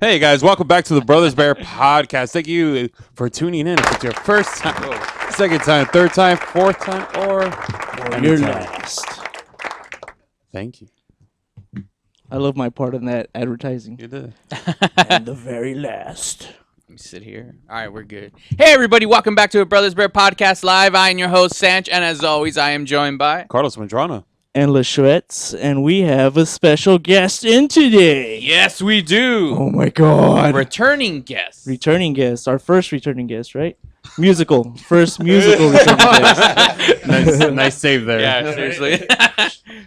Hey guys, welcome back to the Brothers Bear podcast. Thank you for tuning in. If it's your first time, second time, third time, fourth time, or your last. Thank you. I love my part in that advertising. You did. And the very last. Let me sit here. All right, we're good. Hey everybody, welcome back to the Brothers Bear podcast live. I am your host, Sanch, and as always, I am joined by Carlos Medrano. And Le Chouette, and we have a special guest in today. Yes, we do. Oh my God! Returning guest. Returning guest. Our first returning guest, right? Musical. First musical returning guest. Nice save there. Yeah, seriously.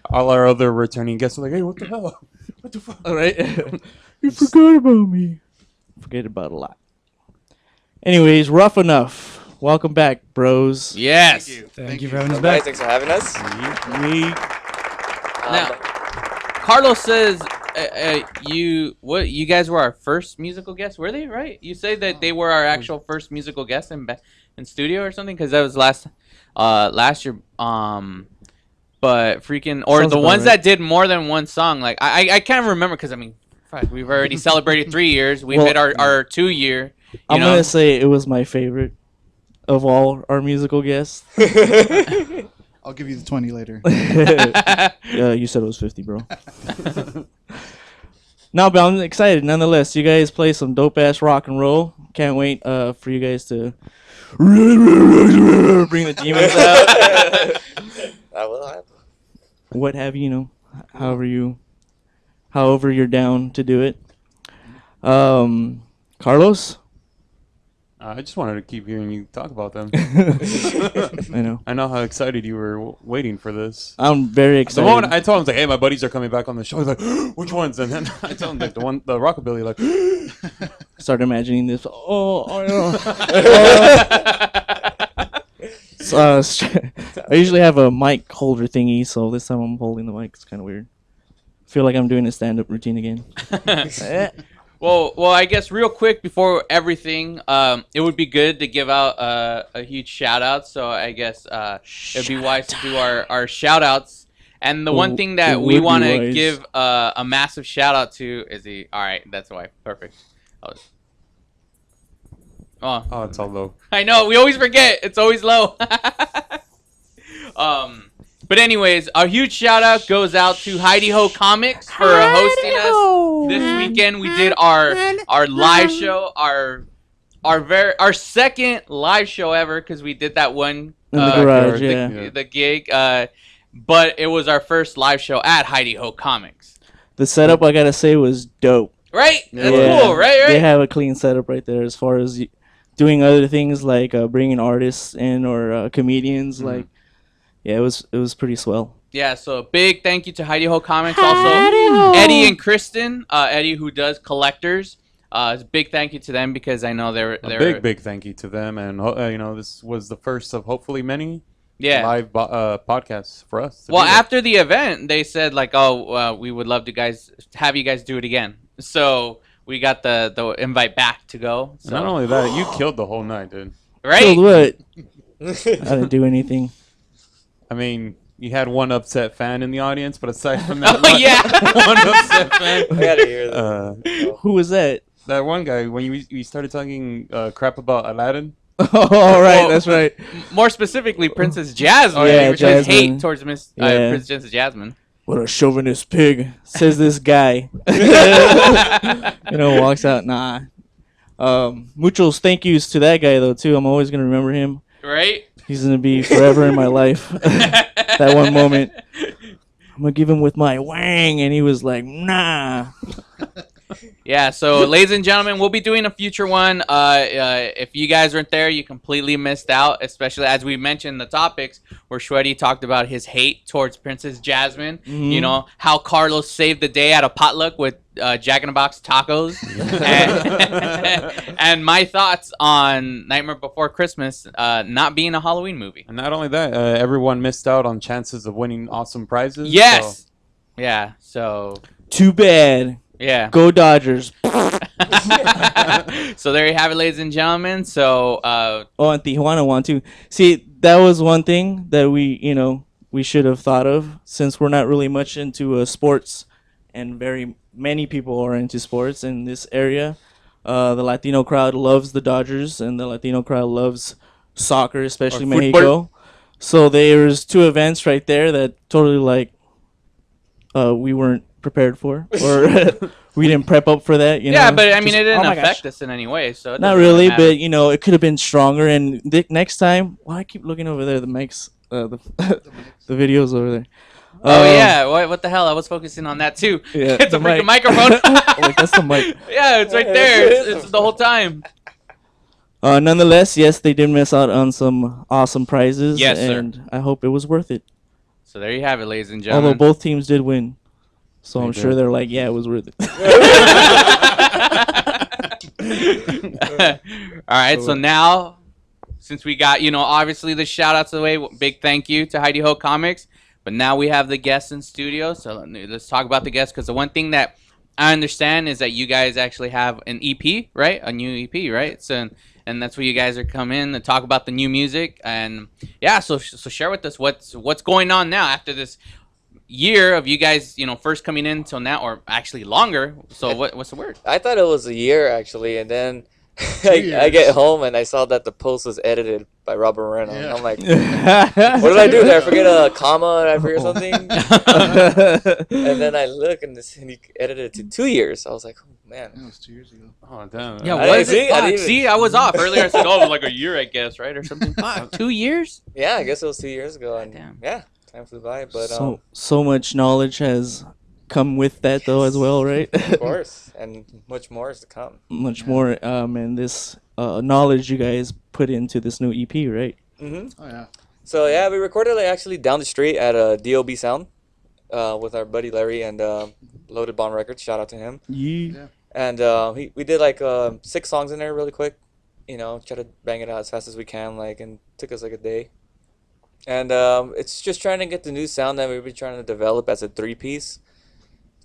All our other returning guests are like, "Hey, what the hell? What the fuck?" All right. You forgot about me. Forget about a lot. Anyways, Rough Enough. Welcome back, bros. Yes. Thank you for having us back. Thanks for having us. Now, Carlos says you guys were our first musical guests, were they, right? You say that they were our actual first musical guests in studio or something, because that was last year. But freaking, or the ones that did more than one song, like I can't remember, because I mean, fuck, we've already celebrated 3 years. We've hit our 2 year. I'm gonna say it was my favorite of all our musical guests. I'll give you the 20 later. You said it was 50, bro. No, but I'm excited nonetheless. You guys play some dope-ass rock and roll. Can't wait for you guys to bring the demons out. That will happen. What have you, however you're down to do it. Carlos? I just wanted to keep hearing you talk about them. I know. I know how excited you were waiting for this. I'm very excited. The moment I told him, I was like, "Hey, my buddies are coming back on the show." He's like, "Which ones?" And then I told him, like, the rockabilly, like, started imagining this. I usually have a mic holder thingy, so this time I'm holding the mic. It's kind of weird. I feel like I'm doing a stand-up routine again. Well, I guess real quick before everything, it would be good to give out a huge shout out. So I guess it'd be wise to do our shout outs. And the one thing that we want to give a massive shout out to is the. All right, that's why. Perfect. Oh, it's all low. I know. We always forget. It's always low. But anyways, a huge shout out goes out to Hi De Ho Comics for hosting us this weekend. We did our live show, our second live show ever, because we did that one in the garage, the gig. But it was our first live show at Hi De Ho Comics. The setup, I gotta say, was dope. Right? That's cool. Right? They have a clean setup right there as far as doing other things like bringing artists in or comedians like. Yeah, it was pretty swell. Yeah, so a big thank you to Hi De Ho Comics. Also, Eddie and Kristen, Eddie who does collectors. It's a big thank you to them, because I know they're big thank you to them, and this was the first of hopefully many live podcasts for us. Well, after the event, they said like, we would love to have you guys do it again. So we got the invite back to go. So. Not only that, you killed the whole night, dude. Right? Killed what? I didn't do anything. I mean, you had one upset fan in the audience, but aside from that, one upset fan. I gotta hear that. Who was that? That one guy when you started talking crap about Aladdin. That's right. More specifically, Princess Jasmine. Jasmine. His hate towards Princess Jasmine. What a chauvinist pig, says this guy. Walks out. Nah. Muchos thank yous to that guy though too. I'm always gonna remember him. Right. He's going to be forever in my life. That one moment. I'm going to give him with my wang. And he was like, nah. Yeah, so ladies and gentlemen, we'll be doing a future one. If you guys weren't there, you completely missed out, especially as we mentioned the topics where Shwetty talked about his hate towards Princess Jasmine. How Carlos saved the day at a potluck with Jack in the Box tacos, and my thoughts on Nightmare Before Christmas not being a Halloween movie. And not only that, everyone missed out on chances of winning awesome prizes. Yes. So. Yeah. So. Too bad. Yeah. Go Dodgers. So there you have it, ladies and gentlemen. So. Oh, and Tijuana won too. See, that was one thing that we, you know, we should have thought of, since we're not really much into sports, and very many people are into sports in this area. The Latino crowd loves the Dodgers, and the Latino crowd loves soccer, especially Mexico. So there's two events right there that totally, like, we weren't prepared for, or we didn't prep up for that. You know? Yeah, but I mean, it didn't affect us in any way. So not really, but you know, it could have been stronger. And next time, why I keep looking over there? The mics, the videos over there. Oh yeah, what the hell? I was focusing on that too. Yeah, it's a freaking microphone. Like, that's the mic. Yeah, it's right there. It's the whole time. Nonetheless, yes, they did miss out on some awesome prizes. Yes, and I hope it was worth it. So there you have it, ladies and gentlemen. Although both teams did win, so I'm sure they're like, yeah, it was worth it. All right, so now, since we got, you know, obviously the shout outs away, big thank you to Hi De Ho Comics. But now we have the guests in studio, so let's talk about the guests, because the one thing that I understand is that you guys actually have an EP, right? A new EP, right? So, and that's where you guys are coming in to talk about the new music. And, yeah, so share with us what's going on now after this year of you guys, you know, first coming in till now, or actually longer. So what's the word? I thought it was a year, actually, and then... I get home and I saw that the post was edited by Rob Moreno. Yeah. And I'm like, what did I do? Did I forget a comma? Did I forget something? And then I look and he edited it to 2 years. I was like, oh, man. That was 2 years ago. Oh, damn. Yeah, see, I was off earlier. I said, oh, like a year, I guess, right? Or something. 2 years? Yeah, I guess it was 2 years ago. And damn. Yeah, time flew by. But, so much knowledge has come with that, yes, though, as well, right? Of course, and much more is to come. Much more, and this knowledge you guys put into this new EP, right? Mm-hmm. Oh yeah. So yeah, we recorded it actually down the street at a DOB Sound with our buddy Larry and Loaded Bomb Records. Shout out to him. Yeah. And we did like 6 songs in there really quick. You know, try to bang it out as fast as we can, like, and it took us like a day. And it's just trying to get the new sound that we've been trying to develop as a 3-piece.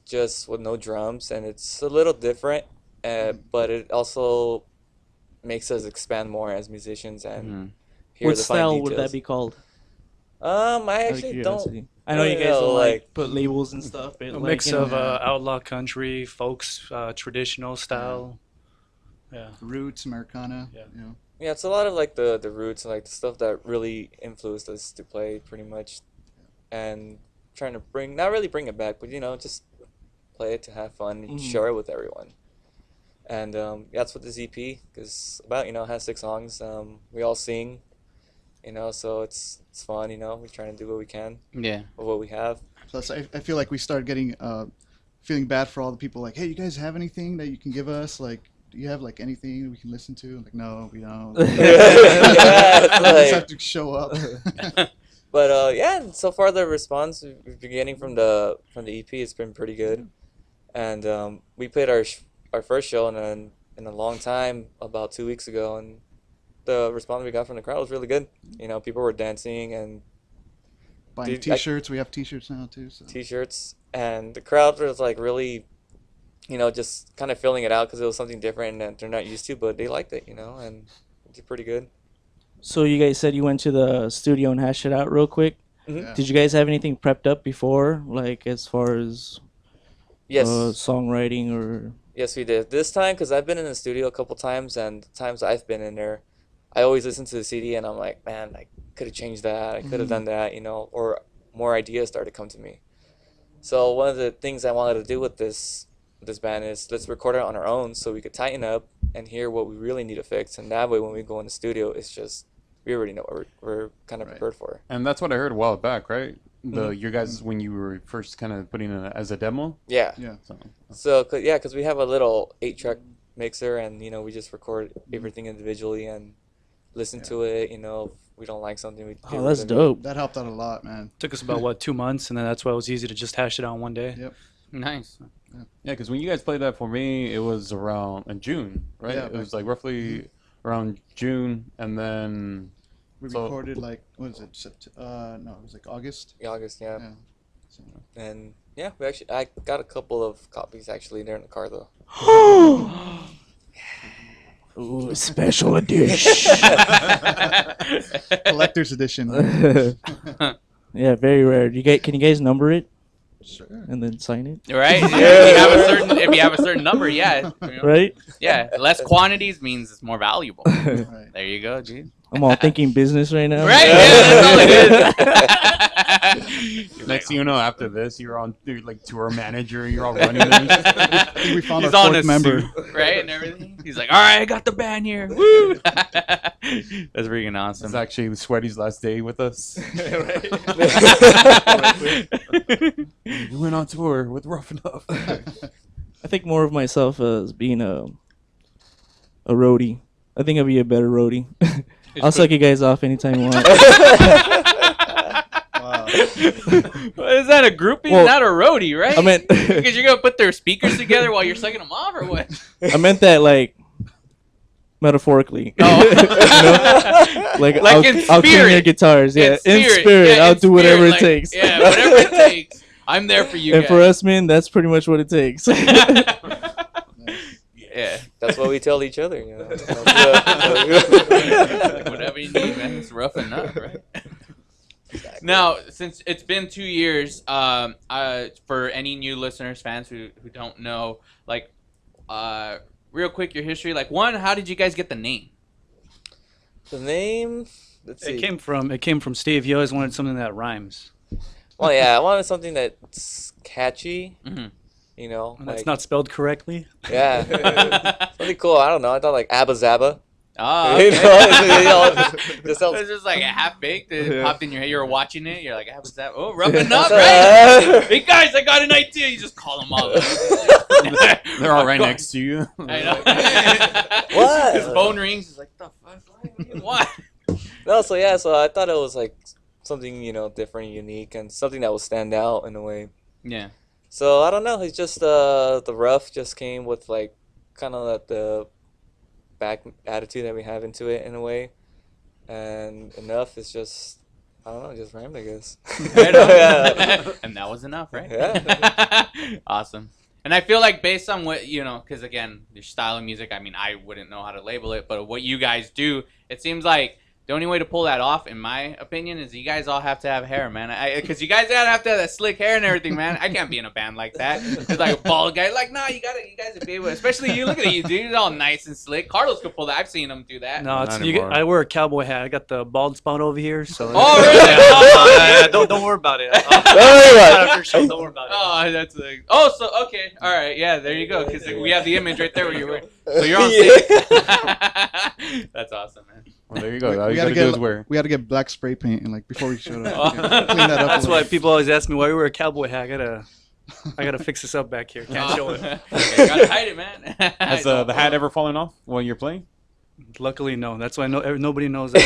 Just with no drums, and it's a little different, but it also makes us expand more as musicians and hear what the fine details. What style would that be called? I actually don't. I know you guys will like put labels and stuff. But a mix of outlaw country, folks, traditional style, yeah, roots, Americana. Yeah, you know. Yeah, it's a lot of like the roots and like the stuff that really influenced us to play, pretty much, and trying to not really bring it back, but you know, just play it to have fun and share it with everyone. And that's what this EP is about, you know. It has 6 songs. We all sing, you know, so it's fun, you know. We're trying to do what we can, yeah, with what we have. Plus I feel like we started getting feeling bad for all the people, like, hey, you guys have anything that you can give us, like, do you have like anything that we can listen to? I'm like, no, we don't. Yeah, we just have to show up. But yeah, so far the response we've been getting from the EP has been pretty good. And we played our first show in a long time about 2 weeks ago, and the response we got from the crowd was really good. You know, people were dancing and buying t-shirts. We have t-shirts now too. So. T-shirts, and the crowd was like really, you know, just kind of filling it out because it was something different that they're not used to, but they liked it, you know, and it's pretty good. So you guys said you went to the studio and hashed it out real quick. Yeah. Did you guys have anything prepped up before, like as far as? Yes. Songwriting or... Yes, we did. This time, because I've been in the studio a couple times, and the times I've been in there, I always listen to the CD, and I'm like, man, I could have changed that. I could have done that, you know, or more ideas started to come to me. So one of the things I wanted to do with this band is let's record it on our own so we could tighten up and hear what we really need to fix. And that way, when we go in the studio, it's just, we already know what we're kind of prepared for. And that's what I heard a while back, right? You guys, when you were first kind of putting it as a demo? Yeah. Yeah. So yeah, because we have a little 8-track mixer, and, you know, we just record everything individually and listen to it. You know, if we don't like something, we... Oh, that's dope. That helped out a lot, man. Took us about, what, 2 months, and then that's why it was easy to just hash it out in one day. Yep. Nice. Yeah, because when you guys played that for me, it was around in June, right? Yeah, it was like roughly around June, and then we recorded like what was it? No, it was like August. August, yeah. Yeah. So, and yeah, we actually I got a couple of copies actually there in the car though. Ooh, special edition. Collector's edition. Yeah, very rare. You get? Can you guys number it? Sure. And then sign it. Right. Yeah. If you have a certain number, yeah. You know? Right. Yeah. Less quantities means it's more valuable. Right. There you go, dude. I'm all thinking business right now. Right. Yeah, that's all it is. Next thing you know, after this, you're on like tour manager. You're all running. I think we found our fourth member, suit, right, and everything. He's like, all right, I got the band here. Woo! That's freaking awesome. It's actually Sweaty's last day with us. We went on tour with Rough Enough. I think more of myself as being a roadie. I think I'll be a better roadie. I'll suck you guys off anytime you want. Wow. Well, is that a groupie? Well, not a roadie, right? I meant because you're gonna put their speakers together while you're sucking them off, or what? I meant that like metaphorically. Oh. You know? Like I'll clean your guitars. Yeah, in spirit, I'll do whatever it takes. Yeah, whatever it takes. I'm there for you. And guys. For us, man, that's pretty much what it takes. Yeah, that's what we tell each other. You know? Like, whatever you need, man. It's rough enough, right? Exactly. Now, since it's been 2 years, for any new listeners, fans who don't know, like, real quick, your history. Like, one, how did you guys get the name? The name? Let's see. It came from Steve. He always wanted something that rhymes. Well, yeah, I wanted something that's catchy. Mm-hmm. You know, and like, it's not spelled correctly. Yeah, really cool. I don't know. I thought like Abba Zaba. Oh, okay. It's just like a half baked. It popped in your head. You were watching it. You're like Abba Zaba. Oh, roughing up, right? Hey guys, I got an idea. You just call them all. They're all right next to you. I know. What? His phone rings. He's like, the fuck? What? No, so yeah, so I thought it was like something different, unique, and something that would stand out in a way. Yeah. So I don't know. It's just the rough just came with like kind of the back attitude that we have into it in a way, and enough is just I don't know, just rhymed I guess. Right on. Yeah. And that was enough, right? Yeah. Awesome. And I feel like based on what because again, your style of music. I mean, I wouldn't know how to label it, but what you guys do, it seems like. The only way to pull that off, in my opinion, is you guys all have to have hair, man. Because you guys gotta have to have that slick hair and everything, man. I can't be in a band like that. It's like a bald guy. Like, nah, you guys be able. Especially you. Look at you, dude. It's all nice and slick. Carlos could pull that. I've seen him do that. No, it's you. I wear a cowboy hat. I got the bald spot over here. So. Oh, really? Don't worry about it. Don't worry about it. Oh, that's like. Oh, so okay, all right, yeah. There you go. Because we have the image right there where you're wearing. So you're on stage. That's awesome, man. Well, there you go. All you gotta do is wear. We had to get black spray paint and like before we showed up. Clean that up. That's why people always ask me why we wear a cowboy hat. I gotta fix this up back here. Can't show it. Okay, gotta hide it, man. Has the hat ever fallen off while you're playing? Luckily, no. That's why nobody knows. That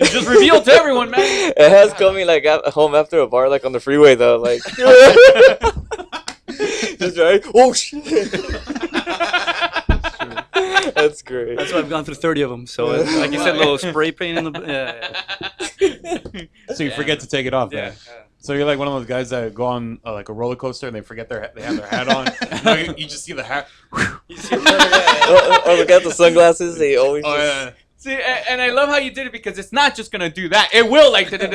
it's just revealed to everyone, man. It has come me like at home after a bar, like on the freeway though, like. Just right. Oh shit. That's great. That's why I've gone through 30 of them. So, like you said, a little spray paint in the. Yeah. So you forget to take it off. Yeah. So you're like one of those guys that go on like a roller coaster and they forget they have their hat on. You just see the hat. Or we got the sunglasses. They always. Oh, just... yeah. See, and I love how you did it because it's not just gonna do that. It will like that, right?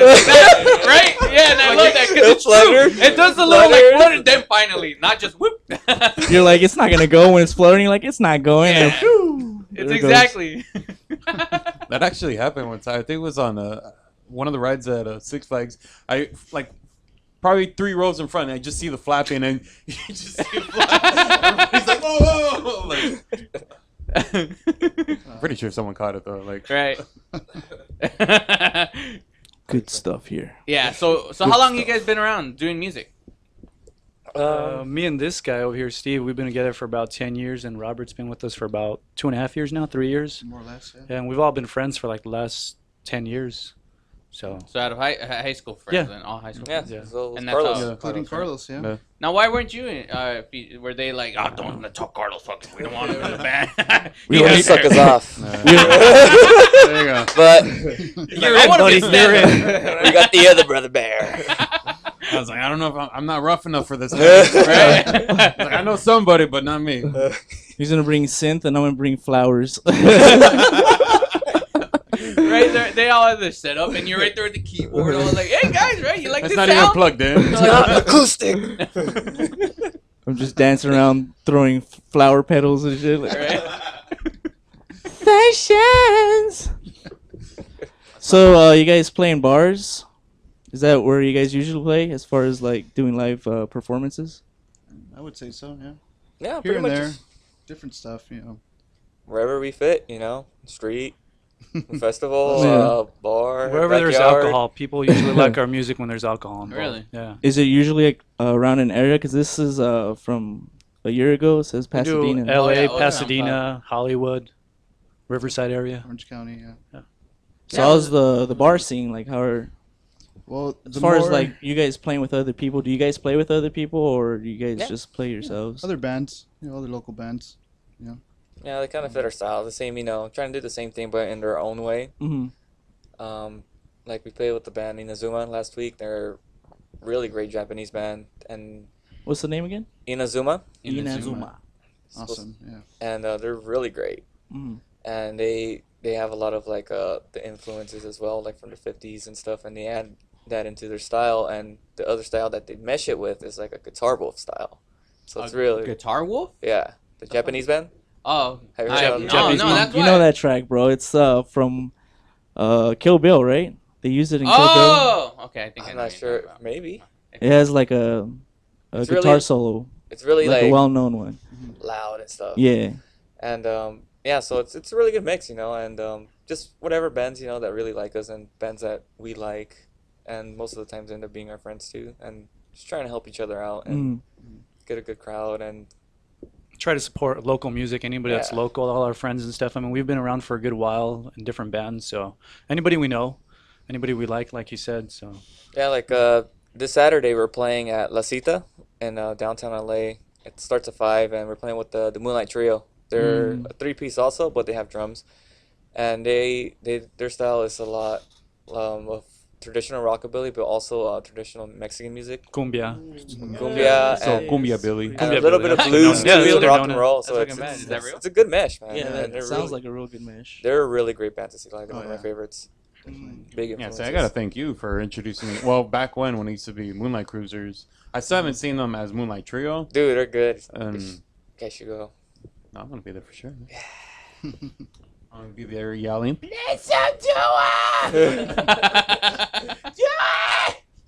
Yeah, and I love that because it's true. It does a little like flutter, then finally, not just whoop. You're like, it's not gonna go when it's fluttering. You're like, it's not going. Yeah. Whoo, it's exactly. That actually happened one time. I think it was on one of the rides at Six Flags. I like. Probably 3 rows in front, and I just see the flapping, and you just see it flap. He's like, whoa! Like, I'm pretty sure someone caught it though. Like, right. Good stuff here. Yeah. So how long have you guys been around doing music? Me and this guy over here, Steve, we've been together for about 10 years, and Robert's been with us for about 2.5 years now, 3 years, more or less. Yeah. And we've all been friends for like the last 10 years. So out of high school friends, yeah. And all high school friends. Yeah. So and that's Carlos. Yeah. Including Carlos, yeah. Yeah. Now, why weren't you in? Were they like, oh, don't want to talk Carlos, fuck him. We don't want him in the band. We want to suck us off. There you go. But you're in, buddy. You're in. We got the other brother bear. I was like, I don't know if I'm not rough enough for this. Right? Like, I know somebody, but not me. He's going to bring synth, and I'm going to bring flowers. Right there, they all have their setup, and you're right there at the keyboard. All like, hey guys, right? You like this sound? It's not even plugged in. It's not acoustic. I'm just dancing around, throwing flower petals and shit. Like, right? Sessions. So, you guys playing bars? Is that where you guys usually play, as far as like doing live performances? I would say so. Yeah. Yeah. Here and there, different stuff. You know, wherever we fit. You know, street. Festival, yeah. Bar, wherever backyard. There's alcohol, people usually like our music when there's alcohol. Really? Yeah. Is it usually like, around an area? Because this is from a year ago. It says Pasadena, L.A., Pasadena, Hollywood, Riverside area, Orange County. Yeah. Yeah. So yeah. How's the bar scene? Like, how are? Well, as far as like you guys playing with other people, do you guys play with other people, or do you guys just play yourselves? Other bands, you know, other local bands, you know. Yeah, they kind of fit our style. The same, you know, trying to do the same thing, but in their own way. Mm-hmm. Like, we played with the band Inazuma last week. They're a really great Japanese band. And what's the name again? Inazuma. Inazuma. Awesome, yeah. And they're really great. Mm-hmm. And they have a lot of, like, the influences as well, like, from the 50s and stuff. And they add that into their style. And the other style that they mesh it with is, like, a Guitar Wolf style. So it's really... Guitar Wolf? Yeah. The Japanese band. Oh, you know that track, bro. It's from Kill Bill, right? They used it in Kill Bill. Oh, okay. I think I'm not sure. Maybe. It has like a guitar solo. It's really like a well-known one. Loud and stuff. Yeah. And yeah, so it's a really good mix, you know, and just whatever bands, you know, that really like us and bands that we like, and most of the times end up being our friends too, and just trying to help each other out and get a good crowd and. Try to support local music, anybody that's local, all our friends and stuff. I mean, we've been around for a good while in different bands, so anybody we know, anybody we like you said, so. Yeah, like this Saturday we're playing at La Cita in downtown LA. It starts at 5, and we're playing with the Moonlight Trio. They're a three-piece also, but they have drums. And their style is a lot of traditional rockabilly, but also traditional Mexican music. Cumbia. Cumbia. So Cumbia Billy. And a little bit of blues, rock and roll. So it's a good mesh, man. Yeah, it sounds like a real good mesh. They're a really great band to see live. They're one of my favorites. Big influences. Yeah, so I got to thank you for introducing me. Well, back when it used to be Moonlight Cruisers. I still haven't seen them as Moonlight Trio. Dude, they're good. Guess you go. I'm going to be there for sure. Yeah. I'm going to be there yelling, listen to him!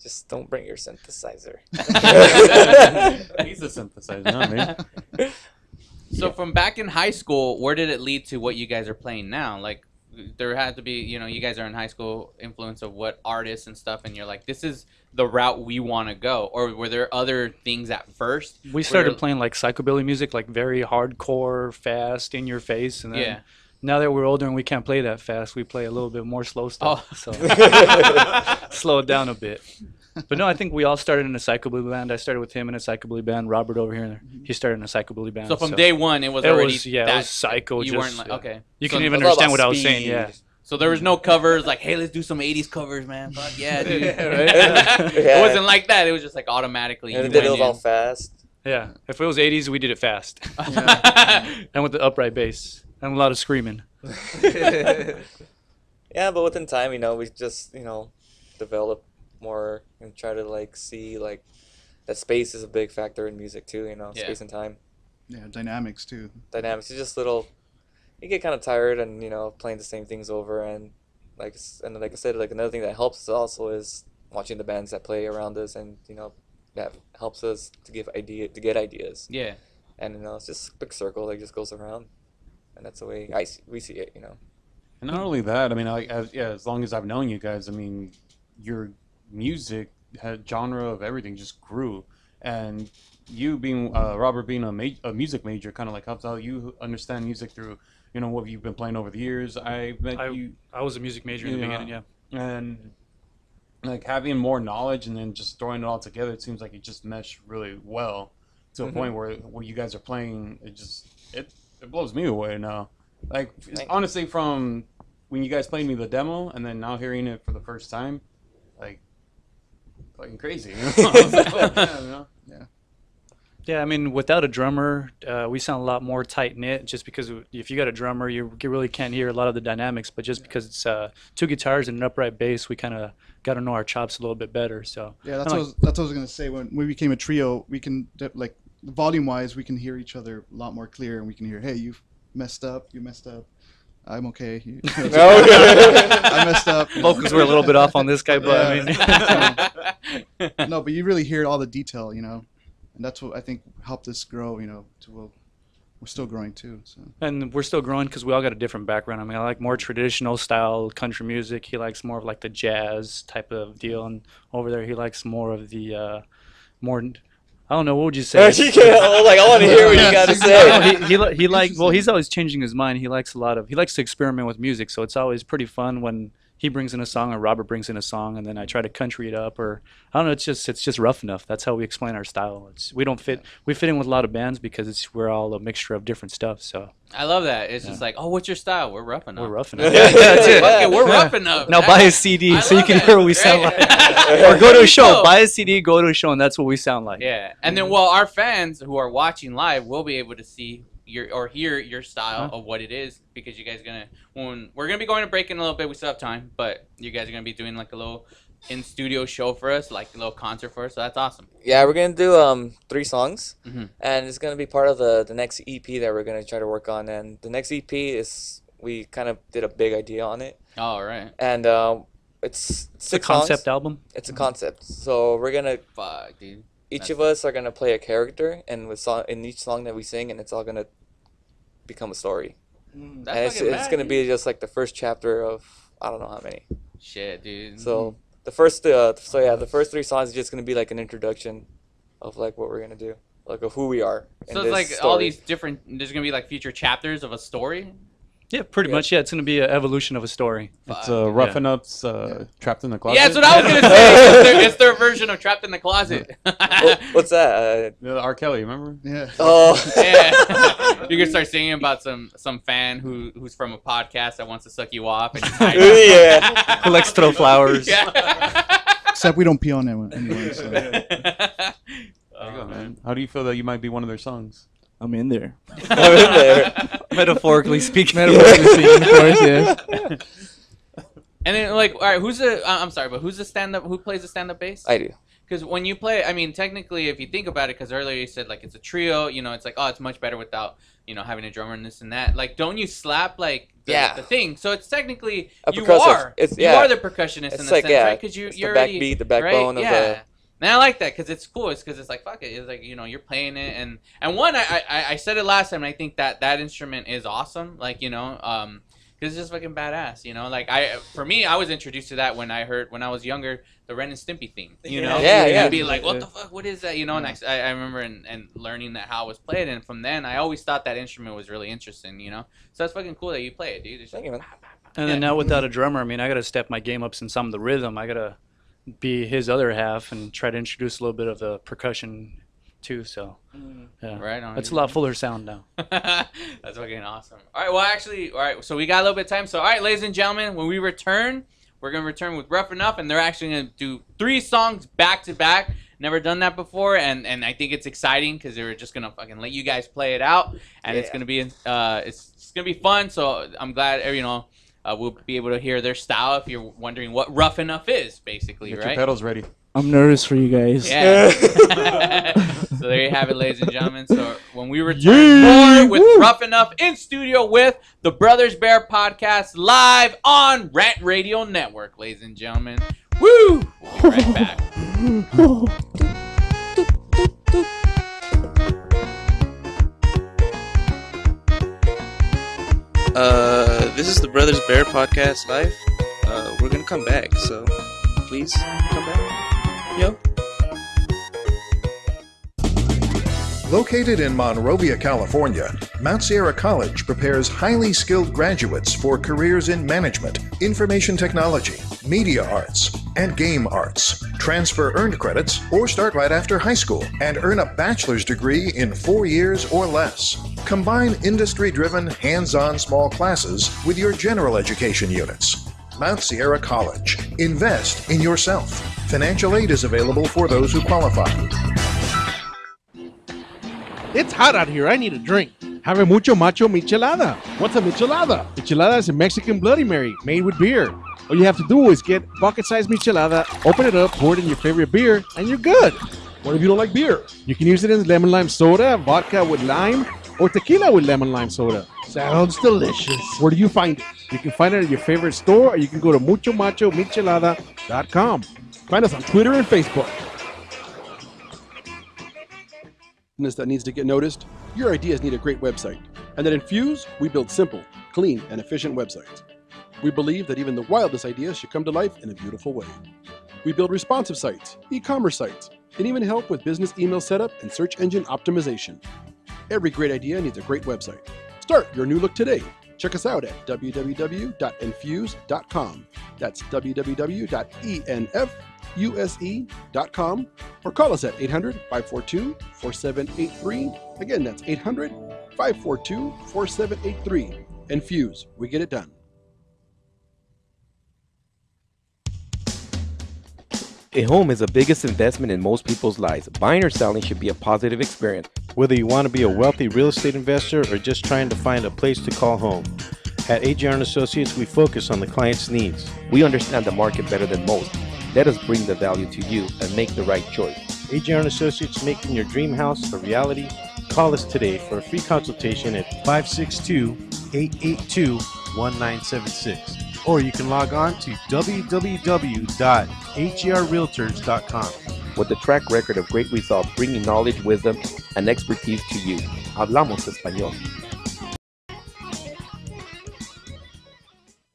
Just don't bring your synthesizer. He's a synthesizer, not me. So from back in high school, where did it lead to what you guys are playing now? Like, there had to be, you know, you guys are in high school, influence of what artists and stuff, and you're like, this is the route we want to go. Or were there other things at first? We started playing, like, psychobilly music, like very hardcore, fast, in your face, and then... Yeah. Now that we're older and we can't play that fast, we play a little bit more slow stuff. Oh. So slow it down a bit. But no, I think we all started in a psychobilly band. I started with him in a psychobilly band. Robert over here, he started in a psychobilly band. So from day one, it was psycho. You weren't like, okay. You couldn't even understand what I was saying. Yeah. So there was no covers like, hey, let's do some 80s covers, man. Fuck yeah, dude. It wasn't like that. It was just like automatically. And it was all fast. Yeah. If it was 80s, we did it fast. And with the upright bass. And a lot of screaming. Yeah, but within time, you know, we just, you know, develop more and try to, like, see, like, that space is a big factor in music, too, you know, space and time. Yeah, dynamics, too. Dynamics. It's just little, you get kind of tired and, you know, playing the same things over. And like I said, like, another thing that helps us also is watching the bands that play around us and, you know, that helps us to get ideas. Yeah. And, you know, it's just a big circle that just goes around. And that's the way we see it, you know. And not only that, I mean, as long as I've known you guys, I mean, your music genre of everything just grew. And you being, Robert being a music major, kind of like helps out you understand music through, you know, what you've been playing over the years. I met you. I was a music major in the beginning, yeah. And like having more knowledge and then just throwing it all together, it seems like it just meshed really well to a point where you guys are playing. It just it blows me away now. Like honestly, from when you guys played me the demo and then now hearing it for the first time, like fucking crazy. You know? Yeah, I mean, without a drummer, we sound a lot more tight-knit just because if you got a drummer, you really can't hear a lot of the dynamics. But just because it's two guitars and an upright bass, we kind of got to know our chops a little bit better. So yeah, that's what I was going to say. When we became a trio, we can, like, volume-wise, we can hear each other a lot more clear. And we can hear, hey, you've messed up, you messed up. I'm okay. I messed up. Vocals were a little bit off on this guy, but I mean. No, but you really hear all the detail, you know. And that's what I think helped us grow, you know, to we're still growing too. So. And we're still growing because we all got a different background. I mean, I like more traditional style country music. He likes more of like the jazz type of deal. And over there, he likes more of the more, I don't know, what would you say? Like, I want to hear what you got to say. He likes, well, he's always changing his mind. He likes a lot of, he likes to experiment with music. So it's always pretty fun when he brings in a song or Robert brings in a song and then I try to country it up, or I don't know, it's just rough enough. That's how we explain our style. We fit in with a lot of bands because we're all a mixture of different stuff. So I love that. It's just like, oh, what's your style? We're rough enough. We're rough enough. Okay, we're rough enough. Now buy a CD so you can hear what we sound like. Or go to a show. Buy a CD, go to a show, and that's what we sound like. Yeah. And then while our fans who are watching live will be able to see hear your style of what it is, because you guys are gonna, when we're gonna be going to break in a little bit, we still have time, but you guys are gonna be doing like a little in studio show for us, like a little concert for us, so that's awesome. Yeah, we're gonna do 3 songs and it's gonna be part of the next EP that we're gonna try to work on. And the next EP is, we kind of did a big idea on it. All right. And it's a concept album. It's a concept, so we're gonna each of us are gonna play a character, and in each song that we sing, and it's all gonna become a story. And it's gonna be just like the first chapter of I don't know how many. Shit, dude. So the first 3 songs is just gonna be like an introduction of like what we're gonna do, like of who we are. So it's like story. All these different. There's gonna be like future chapters of a story. Yeah, pretty much. Yeah, it's gonna be an evolution of a story. It's Rough Enough's Trapped in the Closet. Yeah, that's what I was gonna say. It's their version of Trapped in the Closet. What's that? R. Kelly, remember? Yeah. Oh. Yeah. You can start singing about some fan who's from a podcast that wants to suck you off. And yeah. Who likes to throw flowers. Yeah. Except we don't pee on that anyway. So. There you go, man. How do you feel that you might be one of their songs? I'm in there. Metaphorically speaking. Metaphorically speaking, of course, yeah. And then, like, all right, who's the stand-up, who plays the stand-up bass? I do. Because when you play, I mean, technically, if you think about it, because earlier you said, like, it's a trio, you know, it's like, oh, it's much better without, you know, having a drummer and this and that. Like, don't you slap, like, the thing? So it's technically, you are the percussionist in the sense, right? Because you're the already, backbeat, the backbone of the... And I like that because it's cool. It's because it's like, fuck it. It's like, you know, you're playing it. And one, I said it last time, and I think that instrument is awesome. Like, you know, because it's just fucking badass, you know. Like, for me, I was introduced to that when I heard, when I was younger, the Ren and Stimpy theme, you know. Yeah, yeah. I'd be like, what the fuck? What is that? You know, and I remember and learning that how it was played. And from then, I always thought that instrument was really interesting, you know. So that's fucking cool that you play it, dude. It's just like, bah, bah, bah. And then now without a drummer, I mean, I got to step my game up since I'm the rhythm. I got to be his other half and try to introduce a little bit of the percussion too. So yeah, right on. It's a lot fuller sound now. That's fucking awesome. All right, well, actually, all right, so we got a little bit of time, so all right, ladies and gentlemen, when we return, we're gonna return with Rough Enough, and they're actually gonna do 3 songs back to back. Never done that before, and I think it's exciting because they were just gonna fucking let you guys play it out, and it's gonna be it's gonna be fun. So I'm glad, you know, we'll be able to hear their style if you're wondering what Rough Enough is, basically, right? Get your pedals ready. I'm nervous for you guys. Yeah. So there you have it, ladies and gentlemen. So when we return more with Rough Enough in studio with the Brothers Bear podcast live on Rant Radio Network, ladies and gentlemen. Woo! We'll be right back. This is the Brothers Bear podcast live. We're gonna come back, so please come back. Yo. Located in Monrovia, California, Mount Sierra College prepares highly skilled graduates for careers in management, information technology, media arts, and game arts. Transfer earned credits or start right after high school and earn a bachelor's degree in 4 years or less. Combine industry-driven, hands-on small classes with your general education units. Mount Sierra College. Invest in yourself. Financial aid is available for those who qualify. It's hot out here. I need a drink. Have a mucho macho michelada. What's a michelada? Michelada is a Mexican Bloody Mary made with beer. All you have to do is get bucket-sized michelada, open it up, pour it in your favorite beer, and you're good. What if you don't like beer? You can use it in lemon lime soda, vodka with lime, or tequila with lemon lime soda. Sounds delicious. Where do you find it? You can find it at your favorite store, or you can go to muchomacho michelada.com. Find us on Twitter and Facebook. That needs to get noticed, your ideas need a great website. And at Infuse, we build simple, clean, and efficient websites. We believe that even the wildest ideas should come to life in a beautiful way. We build responsive sites, e-commerce sites, and even help with business email setup and search engine optimization. Every great idea needs a great website. Start your new look today. Check us out at www.infuse.com. That's www.enfuse.com, or call us at 800-542-4783. Again, that's 800-542-4783. Infuse. We get it done. A home is the biggest investment in most people's lives. Buying or selling should be a positive experience. Whether you want to be a wealthy real estate investor or just trying to find a place to call home, at AJR and Associates, we focus on the client's needs. We understand the market better than most. Let us bring the value to you and make the right choice. AJR and Associates, making your dream house a reality. Call us today for a free consultation at 562-882-1976. Or you can log on to www.herrealtors.com. With a track record of great results, bringing knowledge, wisdom, and expertise to you. Hablamos Español.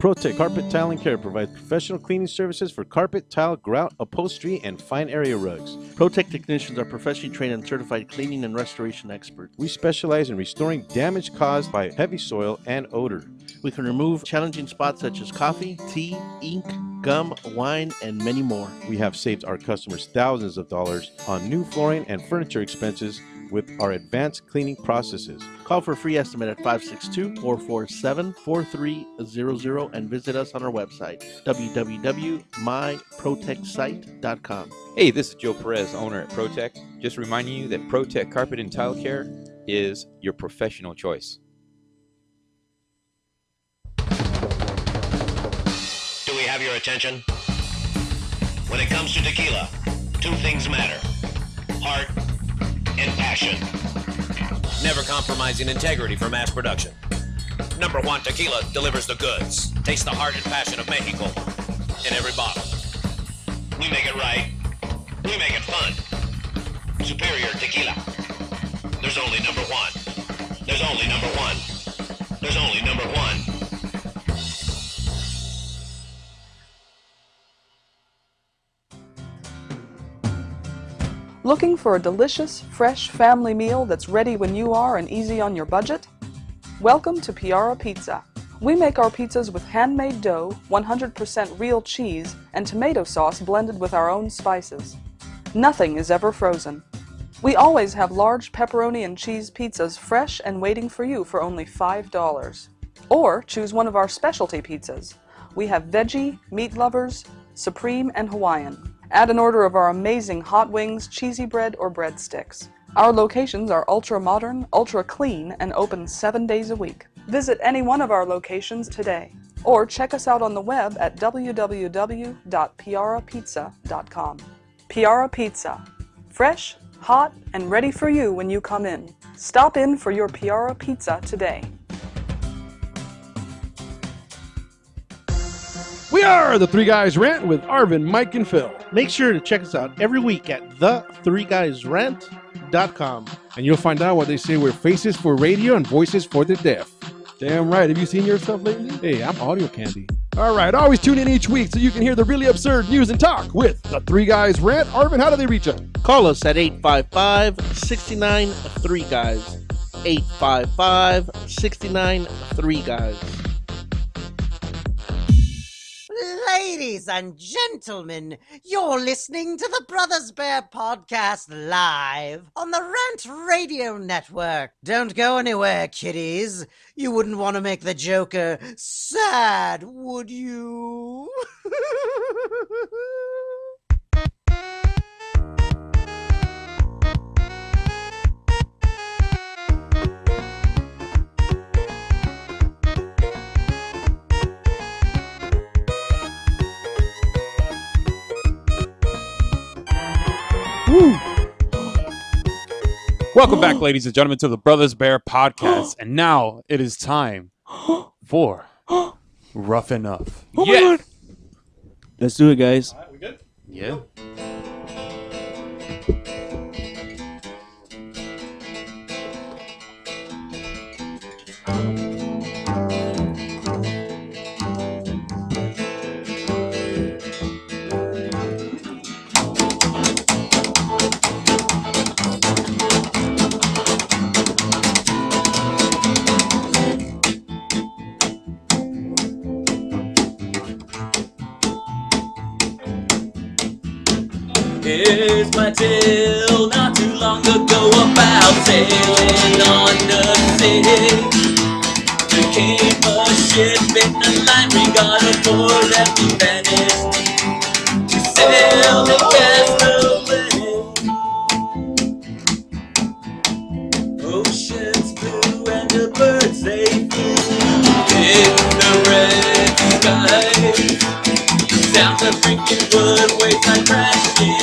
ProTech Carpet Tile and Care provides professional cleaning services for carpet, tile, grout, upholstery, and fine area rugs. ProTech technicians are professionally trained and certified cleaning and restoration experts. We specialize in restoring damage caused by heavy soil and odor. We can remove challenging spots such as coffee, tea, ink, gum, wine, and many more. We have saved our customers thousands of dollars on new flooring and furniture expenses with our advanced cleaning processes. Call for a free estimate at 562-447-4300 and visit us on our website, www.myprotechsite.com. Hey, this is Joe Perez, owner at ProTech. Just reminding you that ProTech Carpet and Tile Care is your professional choice. Do we have your attention? When it comes to tequila, two things matter: heart and passion. Never compromising integrity for mass production. Number One Tequila delivers the goods. Taste the heart and passion of Mexico in every bottle. We make it right. We make it fun. Superior tequila. There's only Number One. There's only Number One. There's only Number One. Looking for a delicious, fresh family meal that's ready when you are and easy on your budget? Welcome to Piara Pizza. We make our pizzas with handmade dough, 100% real cheese, and tomato sauce blended with our own spices. Nothing is ever frozen. We always have large pepperoni and cheese pizzas fresh and waiting for you for only $5. Or choose one of our specialty pizzas. We have veggie, meat lovers, supreme, and Hawaiian. Add an order of our amazing hot wings, cheesy bread, or breadsticks. Our locations are ultra-modern, ultra-clean, and open 7 days a week. Visit any one of our locations today, or check us out on the web at www.piarapizza.com. Piara Pizza. Fresh, hot, and ready for you when you come in. Stop in for your Piara Pizza today. We are the Three Guys Rant with Arvin, Mike, and Phil. Make sure to check us out every week at thethreeguysrant.com. And you'll find out what they say we're faces for radio and voices for the deaf. Damn right. Have you seen yourself lately? Hey, I'm audio candy. All right. Always tune in each week so you can hear the really absurd news and talk with the Three Guys Rant. Arvin, how do they reach us? Call us at 855-69-3Guys. 855-69-3Guys. Ladies and gentlemen, you're listening to the Brothers Bear podcast live on the Rant Radio Network. Don't go anywhere, kiddies. You wouldn't want to make the Joker sad, would you? Woo. Welcome back, ladies and gentlemen, to the Brothers Bear podcast. And now it is time for Rough Enough. Oh yeah. Let's do it, guys. All right, we good? Yeah. Here's my tale, not too long ago, about sailing on the sea. There came a ship in the line, regatta for left to Venice. To sail and cast away. Oceans blue and the birds they flew in the red sky. Sounds of freaking wood, waves are crashing.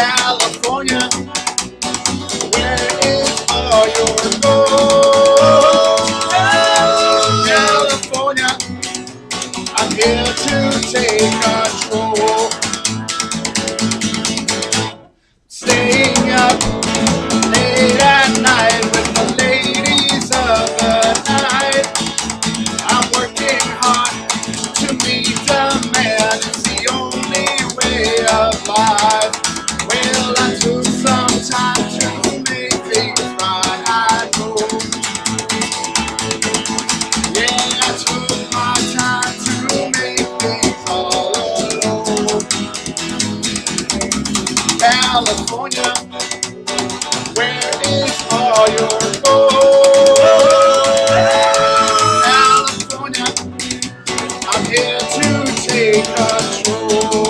California. Where is all your gold? California, I'm here to take control. Staying up late at night with the ladies of the night. I'm working hard to meet the man. It's the only way of life. Well, I took some time to make things right, I know. Yeah, I took my time to make things all alone. California, where is all your gold? California, I'm here to take control.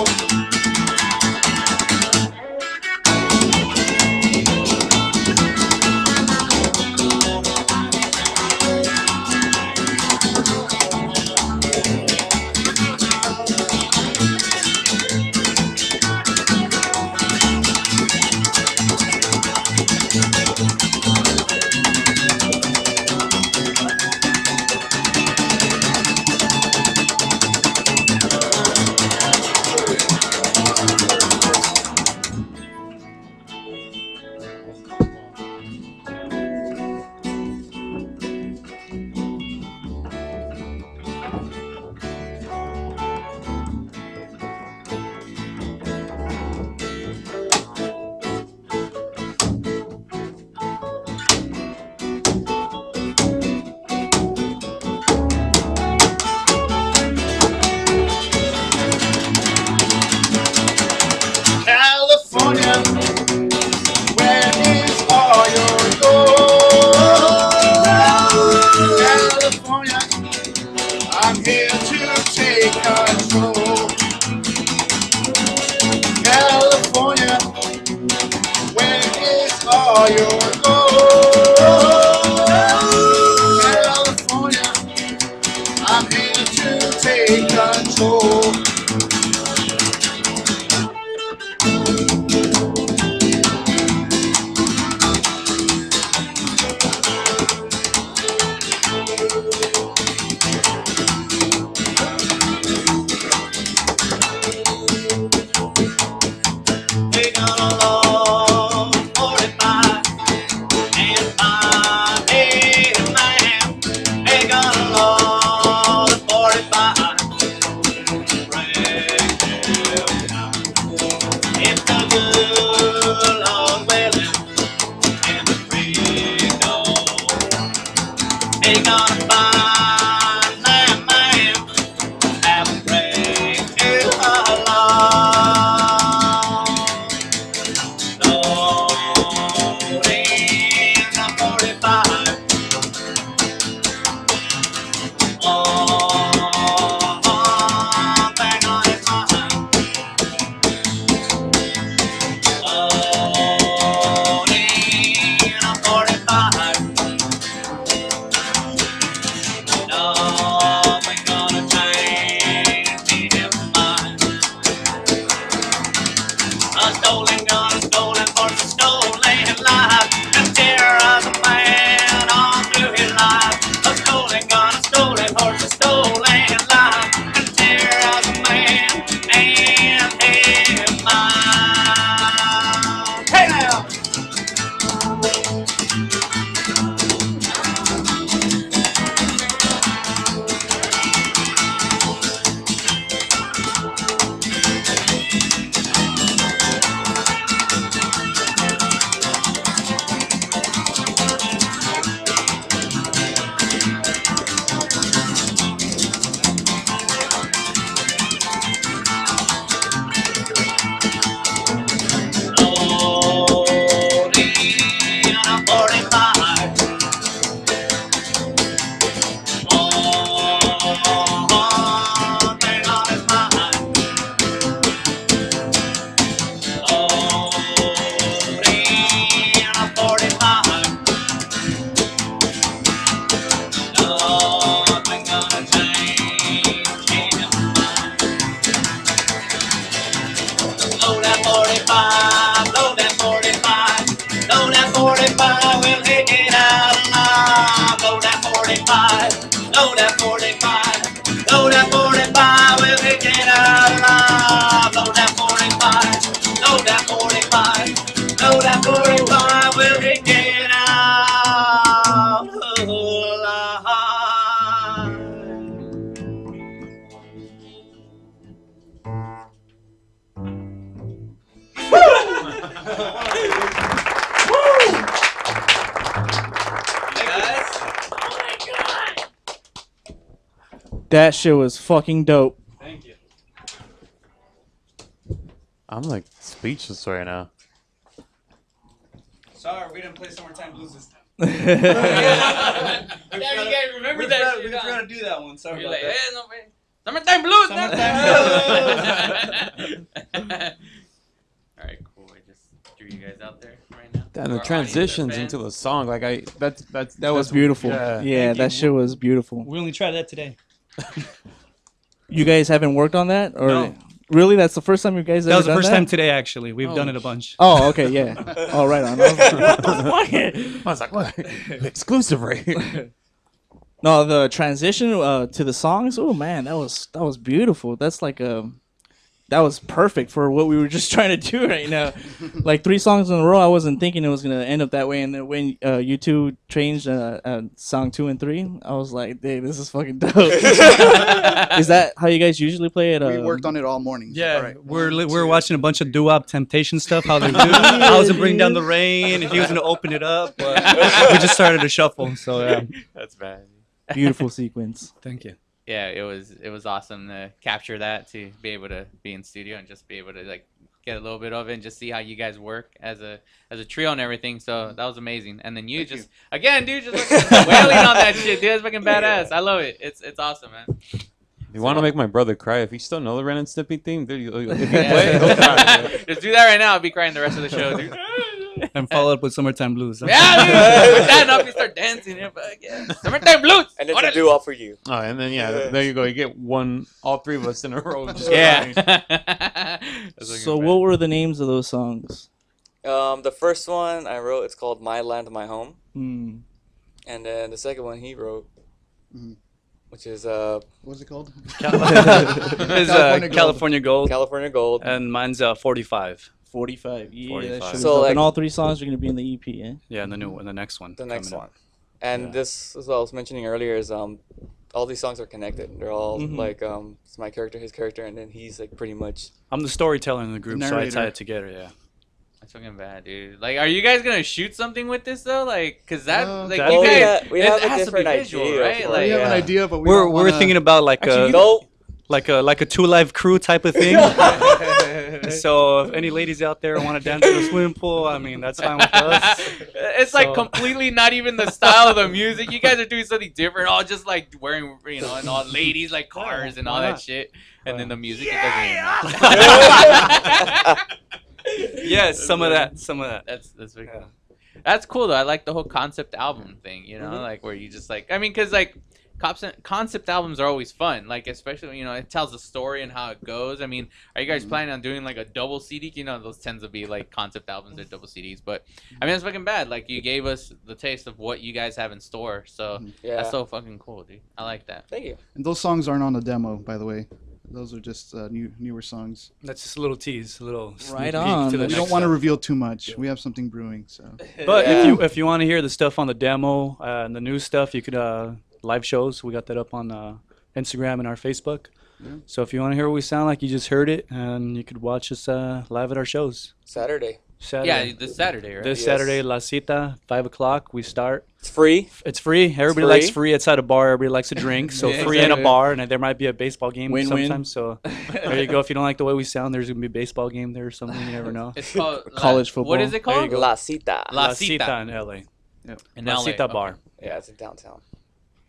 Woo! Guys. Oh my god! That shit was fucking dope. Thank you. I'm like speechless right now. Sorry, we didn't play Summertime Blues this time. We forgot to do that one. Sorry about that. Hey, no, Summertime Blues! Summertime. Alright, cool. I just drew you guys out there right now. And the transitions into the song, like that was beautiful. Yeah, that shit was beautiful. We only tried that today. You guys haven't worked on that? Or no. Really? That's the first time you guys ever done that? That was the first time today, actually. We've done it a bunch. Oh, okay, yeah. Oh, right on. I was like, what? Exclusive rate. No, the transition to the songs. Oh man, that was beautiful. That's like that was perfect for what we were just trying to do right now. Like 3 songs in a row. I wasn't thinking it was gonna end up that way. And then when you two changed song 2 and 3, I was like, "Dude, this is fucking dope." Is that how you guys usually play it? We worked on it all morning. Yeah, all right. we're watching a bunch of doo-wop Temptation stuff. How they do? I was gonna bring down the rain, and he was gonna open it up. But we just started to shuffle. So yeah, that's bad. Beautiful sequence. Thank you. Yeah, it was awesome to capture that, to be able to be in studio and just be able to like get a little bit of it and just see how you guys work as a trio and everything. So that was amazing. And then you again, dude, just fucking wailing on that shit, dude. That's fucking badass. Yeah. I love it. It's awesome, man. You want to make my brother cry? If you still know the Ren and Stimpy theme, dude, if you play, he'll cry. Dude. Just do that right now. I'll be crying the rest of the show, dude. And follow up with Summertime Blues. Yeah, dude. With that up, you start dancing. Yeah, but yeah. Summertime Blues. And it's a do-all for you. Oh, and then, yeah, there you go. You get all 3 of us in a row. Just yeah. So what were the names of those songs? The first one I wrote, it's called My Land, My Home. Mm. And then the second one he wrote, which is, what's it called? It's California Gold. California Gold. And mine's 45. 45. Yeah, 45. So like, and all 3 songs are going to be in the EP, eh? Yeah, and the next one. The next one. And this, as I was mentioning earlier, is all these songs are connected. They're all like it's my character, his character, and then he's like pretty much. I'm the storyteller in the group, so I tie it together. Yeah. That's fucking bad, dude. Like, are you guys gonna shoot something with this though? Like, cause that, like, you guys, we have a different idea, right? Like, we have an idea, but we're thinking about like a 2 live crew type of thing. So if any ladies out there want to dance in the swimming pool, I mean, that's fine with us. It's like completely not even the style of the music. You guys are doing something different. All just like wearing, you know, and all ladies like cars and all that shit. And then the music. Yeah. Yes, some of that. That's pretty cool. That's cool though. I like the whole concept album thing. You know, like where you just like, I mean, cause like. Concept albums are always fun, like especially, you know, it tells a story and how it goes. I mean, are you guys planning on doing like a double CD? You know, those tends to be like concept albums or double CDs, but I mean, it's fucking bad. Like you gave us the taste of what you guys have in store, so that's so fucking cool, dude. I like that. Thank you. And those songs aren't on the demo, by the way. Those are just newer songs. That's just a little tease, a little right on. We don't want to reveal too much. Yeah. We have something brewing, so. But if you want to hear the stuff on the demo and the new stuff, you could. Live shows, we got that up on Instagram and our Facebook. Yeah. So if you want to hear what we sound like, you just heard it, and you could watch us live at our shows. Saturday. Yeah, this Saturday, right? This Saturday, La Cita, 5 o'clock. We start. It's free. It's free. Everybody likes free. It's at a bar. Everybody likes a drink. So yeah, free in a bar, and there might be a baseball game sometimes. So there you go. If you don't like the way we sound, there's gonna be a baseball game there or something. You never know. It's called college football. What is it called? La Cita. La Cita in LA. Yep. In La Cita bar. Yeah, it's in downtown.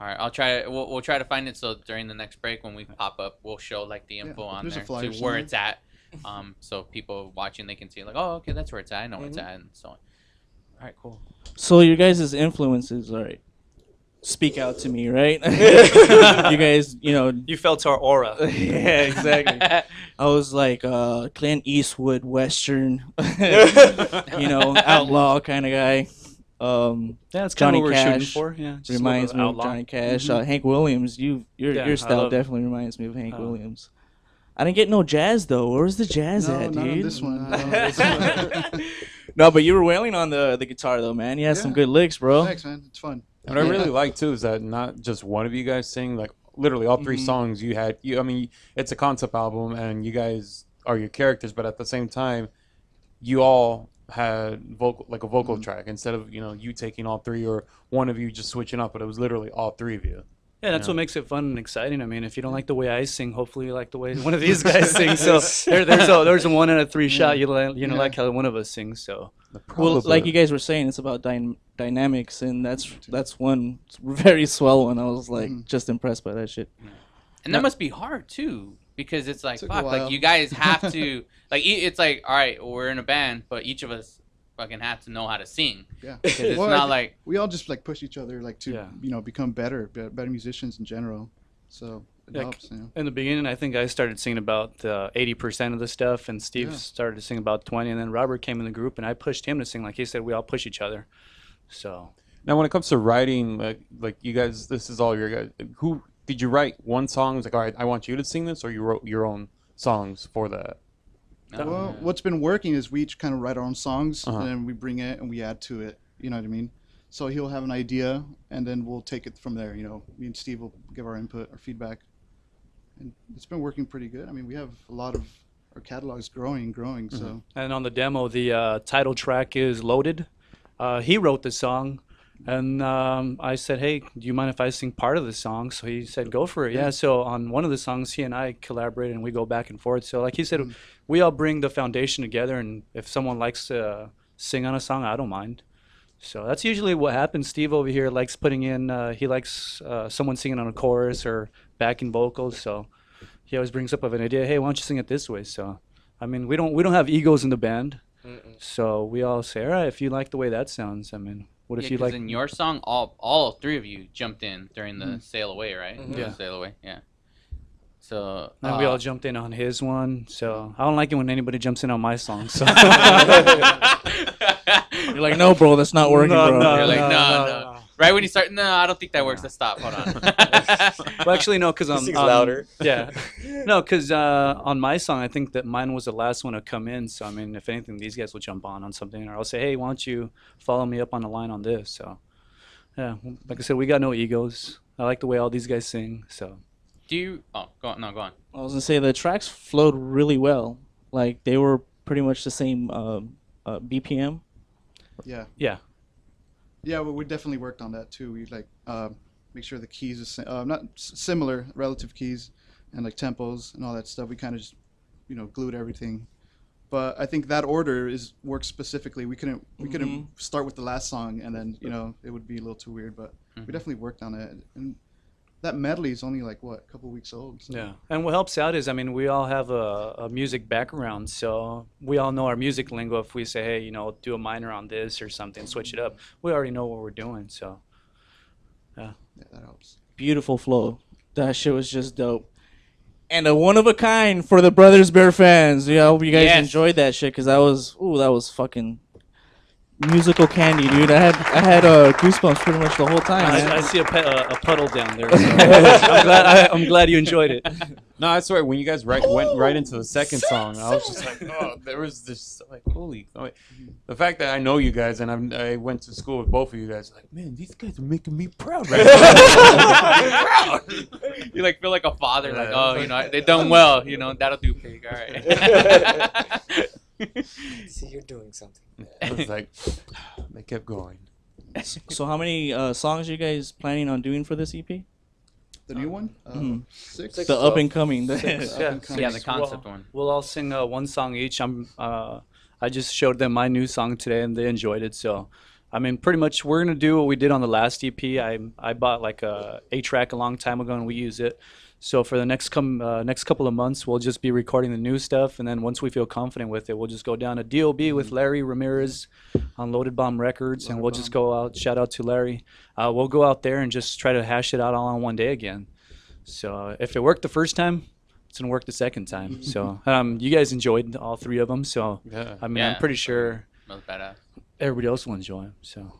All right, I'll try. We'll try to find it. So during the next break, when we pop up, we'll show like the info on there, to where it's at. So people watching, they can see like, oh, okay, that's where it's at. I know where it's at, and so on. All right, cool. So you guys' influences, all right? Speak out to me, right? You guys, you know, you felt our aura. Yeah, exactly. I was like Clint Eastwood, Western, you know, outlaw kind of guy. Yeah, that's Johnny Cash for. Yeah, reminds me of Johnny Cash. Hank Williams, your style definitely reminds me of Hank Williams. I didn't get no jazz though. Where was the jazz at, dude? On this one. No, but you were wailing on the guitar though, man. You had some good licks, bro. Thanks, man. It's fun. What I really like too is that not just one of you guys sing. Like literally all 3 songs you had. I mean, it's a concept album, and you guys are your characters, but at the same time, you all had vocal, like a vocal track, instead of, you know, you taking all three or one of you just switching up, but it was literally all three of you. Yeah, that's what makes it fun and exciting. I mean, if you don't like the way I sing, hopefully you like the way one of these guys sings. So there's a 1 out of 3 shot you know like how one of us sings. So well, like you guys were saying, it's about dynamics, and that's one very swell one. I was like just impressed by that shit. And that must be hard too, because it's like, fuck, like you guys have to like it's like, all right, we're in a band, but each of us fucking have to know how to sing. Yeah, it's not like we all just like push each other like to you know, become better musicians in general. So it helps. You know. In the beginning, I think I started singing about 80% of the stuff, and Steve started to sing about 20%, and then Robert came in the group, and I pushed him to sing. Like he said, we all push each other. So now, when it comes to writing, like you guys, this is all your guys. Who did you write one song? It's like, all right, I want you to sing this, or you wrote your own songs for that. Well, what's been working is we each kind of write our own songs, and then we bring it and we add to it. You know what I mean? So he'll have an idea, and then we'll take it from there. You know, me and Steve will give our input, our feedback, and it's been working pretty good. I mean, we have a lot of our catalogs growing. So. And on the demo, the title track is "Loaded." He wrote the song, and I said, "Hey, do you mind if I sing part of the song?" So he said, "Go for it." Yeah. So on one of the songs, he and I collaborate, and we go back and forth. So like he said. We all bring the foundation together, and if someone likes to sing on a song, I don't mind. So that's usually what happens. Steve over here likes putting in, he likes someone singing on a chorus or backing vocals, so he always brings up an idea, hey, why don't you sing it this way? So, I mean, we don't have egos in the band, so we all say, all right, if you like the way that sounds, I mean, what if you like. In your song, all three of you jumped in during the Sail Away, right? Yeah. Sail Away, yeah. So and we all jumped in on his one. So I don't like it when anybody jumps in on my song. So. You're like, no, bro, that's not working, bro. No, you're like, no. Right when you start, no, I don't think that works. Let's stop. Hold on. Well, actually, no, because I'm louder. Yeah. No, because on my song, I think that mine was the last one to come in. So, I mean, if anything, these guys will jump on something. Or I'll say, hey, why don't you follow me up on the line on this? So, yeah, like I said, we got no egos. I like the way all these guys sing, so. Do you, go on. I was gonna say the tracks flowed really well. Like they were pretty much the same BPM. Yeah. Well, we definitely worked on that too. We like make sure the keys are not similar, relative keys, and like tempos and all that stuff. We kind of just, you know, glued everything. But I think that order works specifically. We couldn't start with the last song and then, you know, it would be a little too weird. But we definitely worked on it. And that medley is only like, what, a couple weeks old? So. Yeah, and what helps out is, I mean, we all have a music background, so we all know our music lingo. If we say, hey, you know, do a minor on this or something, switch it up, we already know what we're doing, so, yeah, that helps. Beautiful flow. That shit was just dope. And a one-of-a-kind for the Brothers Bear fans. Yeah, I hope you guys enjoyed that shit, because that was fucking... musical candy, dude. I had goosebumps pretty much the whole time. I see a puddle down there. So. I'm glad you enjoyed it. No, I swear, when you guys went right into the second song, I was just like, oh, there was this like, holy. The fact that I know you guys and I went to school with both of you guys, like, man, these guys are making me proud right now. You like feel like a father, like, oh, you know, they've done well, you know, that'll do, pig. All right. See, you're doing something. It's like they kept going. So how many songs are you guys planning on doing for this EP? The new one? 6. The up and coming. Yeah, the concept one. We'll all sing one song each. I just showed them my new song today, and they enjoyed it. So, I mean, pretty much we're gonna do what we did on the last EP. I bought like a track a long time ago, and we use it. So for the next couple of months, we'll just be recording the new stuff, and then once we feel confident with it, we'll just go down to DOB with Larry Ramirez on Loaded Bomb Records, and we'll just go out. Shout out to Larry. We'll go out there and just try to hash it out all on one day again. So if it worked the first time, it's gonna work the second time. So you guys enjoyed all three of them. So I mean, I'm pretty sure everybody else will enjoy them. So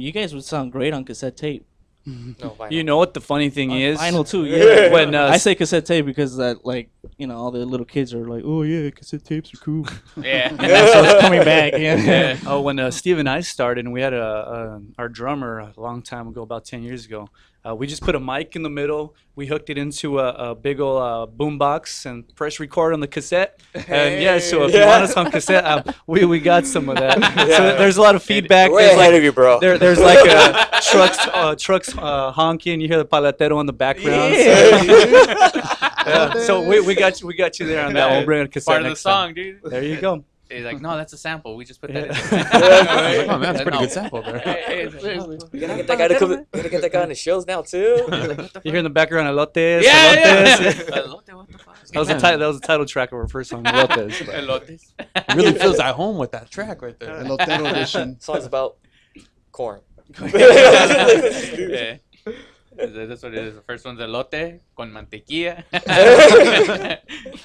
you guys would sound great on cassette tape. No, you know what the funny thing is? Vinyl too. Yeah. When I say cassette tape because that, like, you know, all the little kids are like, oh yeah, cassette tapes are cool. Yeah. And that's what's coming back. Yeah. Oh, when Steve and I started, and we had our drummer a long time ago, about 10 years ago, We just put a mic in the middle. We hooked it into a big old boombox and press record on the cassette. Hey. And yeah, so if you want us on cassette, we got some of that. Yeah. So there's a lot of feedback. Way ahead of you, bro. There's like trucks honking. You hear the paletero in the background. Yeah. So we got you there on that. We'll bring a cassette. Part of the song, dude. There you go. He's like, no, that's a sample. We just put that in. Oh, man, that's a pretty good sample there. We're going to get that guy to come. We're going to get that guy on the shows now, too. Like, you hear in the background, Elotes. Yeah, Elotes. Yeah. Elote, what the fuck? That was the title track of our first song, Elotes. Elotes. It really feels at home with that track right there. Elotero edition. The song's about corn. Yeah. That's what it is. The first one's elote, con mantequilla,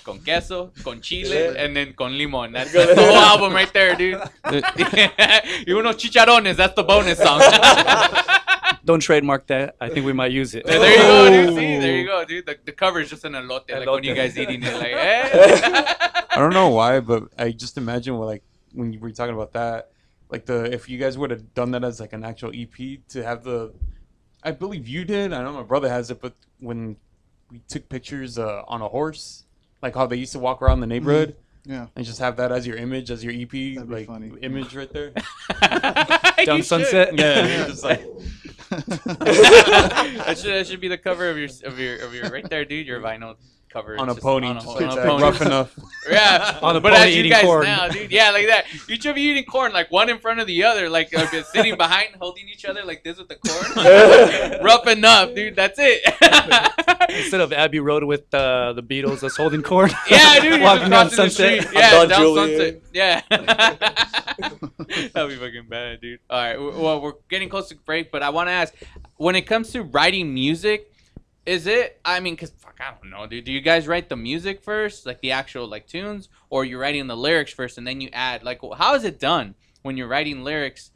con queso, con chile, and then con limon. That's the whole album right there, dude. Y unos chicharrones, that's the bonus song. Don't trademark that. I think we might use it. There you go, dude. See, there you go, dude. The cover is just an elote, like when you guys eating it. Like, eh. I don't know why, but I just imagine what, like, when you were talking about that, like if you guys would have done that as like an actual EP to have the... I believe you did. I know my brother has it, but when we took pictures on a horse, like how they used to walk around the neighborhood, yeah, and just have that as your image, as your EP, like funny. Image right there. Dumb sunset. Yeah, just like that should be the cover of your right there, dude. Your vinyl cover on a pony, on a pony. Rough enough. Yeah, on a pony as eating corn. Now, dude, yeah, like that. You should be eating corn, like one in front of the other, like sitting behind, holding each other like this with the corn. Rough enough, dude. That's it. Instead of Abbey Road with the Beatles, us holding corn. Yeah, dude. Walking down Sunset. Yeah, down Sunset. Yeah. That'd be fucking bad, dude. All right. Well, we're getting close to break, but I want to ask, when it comes to writing music, is it, I mean, because, fuck, I don't know, dude. Do you guys write the music first, like the actual, like, tunes, or you're writing the lyrics first and then you add? Like, how is it done when you're writing lyrics?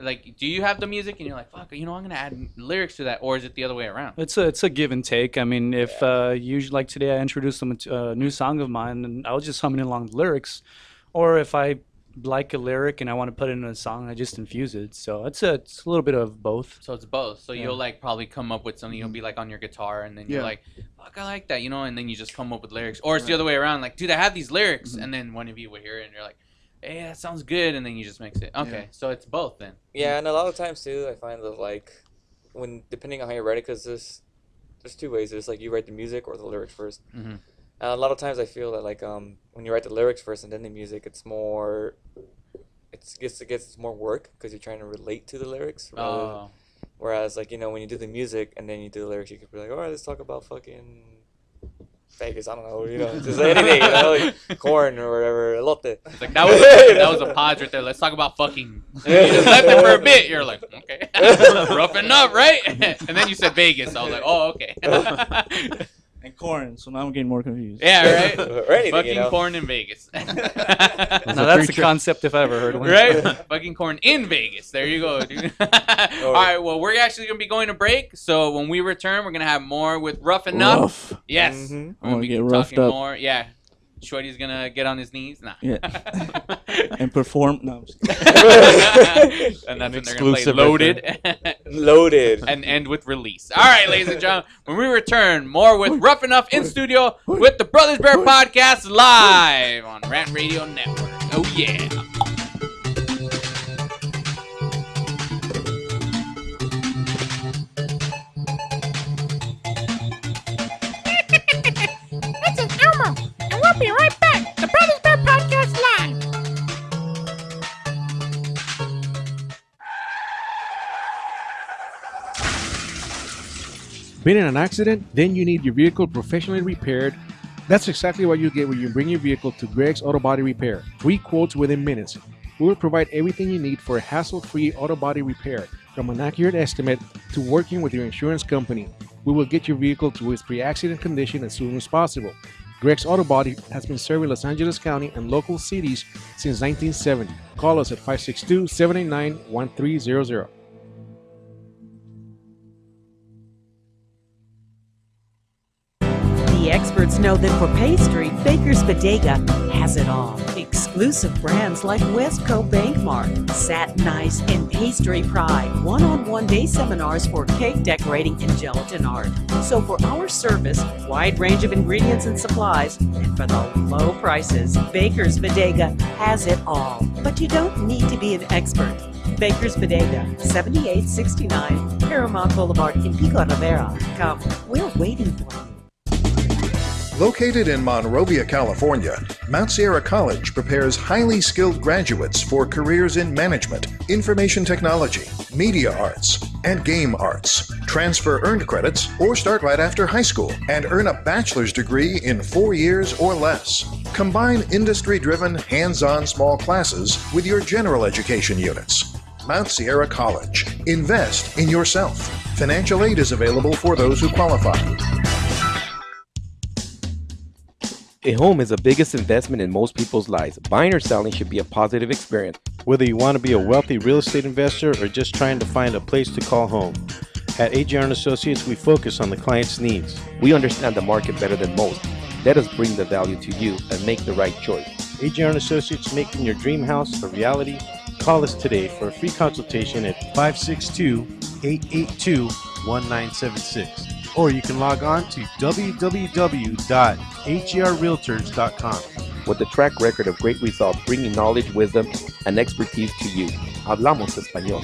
Like, do you have the music and you're like, fuck, you know, I'm going to add lyrics to that, or is it the other way around? It's a give and take. I mean, if usually, like today, I introduced a new song of mine and I was just humming along the lyrics, or if I like a lyric and I want to put it in a song, I just infuse it. So it's a little bit of both. So it's both. So you'll like probably come up with something. You'll be like on your guitar and then you're like, fuck, I like that, you know, and then you just come up with lyrics. Or it's the other way around, like, dude, I have these lyrics, and then one of you would hear it and you're like, hey, that sounds good, and then you just mix it. Okay, so it's both then. Yeah, and a lot of times too, I find that, like, when depending on how you write it, because there's two ways. There's like you write the music or the lyrics first. A lot of times I feel that, like, when you write the lyrics first and then the music, it gets more work because you're trying to relate to the lyrics. Whereas, like, you know, when you do the music and then you do the lyrics, you could be like, all right, let's talk about fucking Vegas. I don't know, you know, just anything, you know, like corn or whatever. Elote. It's like, that was a pod right there. Let's talk about fucking. And you just left it for a bit. You're like, okay, rough enough, right? And then you said Vegas. I was like, oh, okay. And corn, so now I'm getting more confused. Yeah, right? Anything, fucking, you know, corn in Vegas. Now that's a concept if I ever heard one. Right? Fucking corn in Vegas. There you go, dude. All right, well, we're actually going to be going to break. So when we return, we're going to have more with Rough Enough. Rough. Yes. I'm going to get roughed up. More. Yeah. Shorty's going to get on his knees. Nah. Yeah. And perform. No. And that's when they're going to play Loaded. Loaded. And end with Release. All right, ladies and gentlemen. When we return, more with Rough Enough in studio with the Brothers Bear podcast live on Rant Radio Network. Oh, yeah. That's an Elmo. And we'll be right back. The Brothers Bear podcast live. Been in an accident? Then you need your vehicle professionally repaired. That's exactly what you get when you bring your vehicle to Greg's Auto Body Repair. Free quotes within minutes. We will provide everything you need for a hassle-free auto body repair, from an accurate estimate to working with your insurance company. We will get your vehicle to its pre-accident condition as soon as possible. Greg's Auto Body has been serving Los Angeles County and local cities since 1970. Call us at 562-789-1300. Kids know that for pastry, Baker's Bodega has it all. Exclusive brands like Westco Bankmark, Satin Ice, and Pastry Pride. One-on-one day seminars for cake decorating and gelatin art. So for our service, wide range of ingredients and supplies, and for the low prices, Baker's Bodega has it all. But you don't need to be an expert. Baker's Bodega, 7869 Paramount Boulevard in Pico Rivera. Come, we're waiting for you. Located in Monrovia, California, Mount Sierra College prepares highly skilled graduates for careers in management, information technology, media arts, and game arts. Transfer earned credits or start right after high school and earn a bachelor's degree in 4 years or less. Combine industry-driven, hands-on small classes with your general education units. Mount Sierra College. Invest in yourself. Financial aid is available for those who qualify. A home is the biggest investment in most people's lives. Buying or selling should be a positive experience. Whether you want to be a wealthy real estate investor or just trying to find a place to call home, at AJR and Associates, we focus on the client's needs. We understand the market better than most. Let us bring the value to you and make the right choice. AJR and Associates, making your dream house a reality. Call us today for a free consultation at 562-882-1976. Or you can log on to www.herrealtors.com. With a track record of great results, bringing knowledge, wisdom, and expertise to you. Hablamos Español.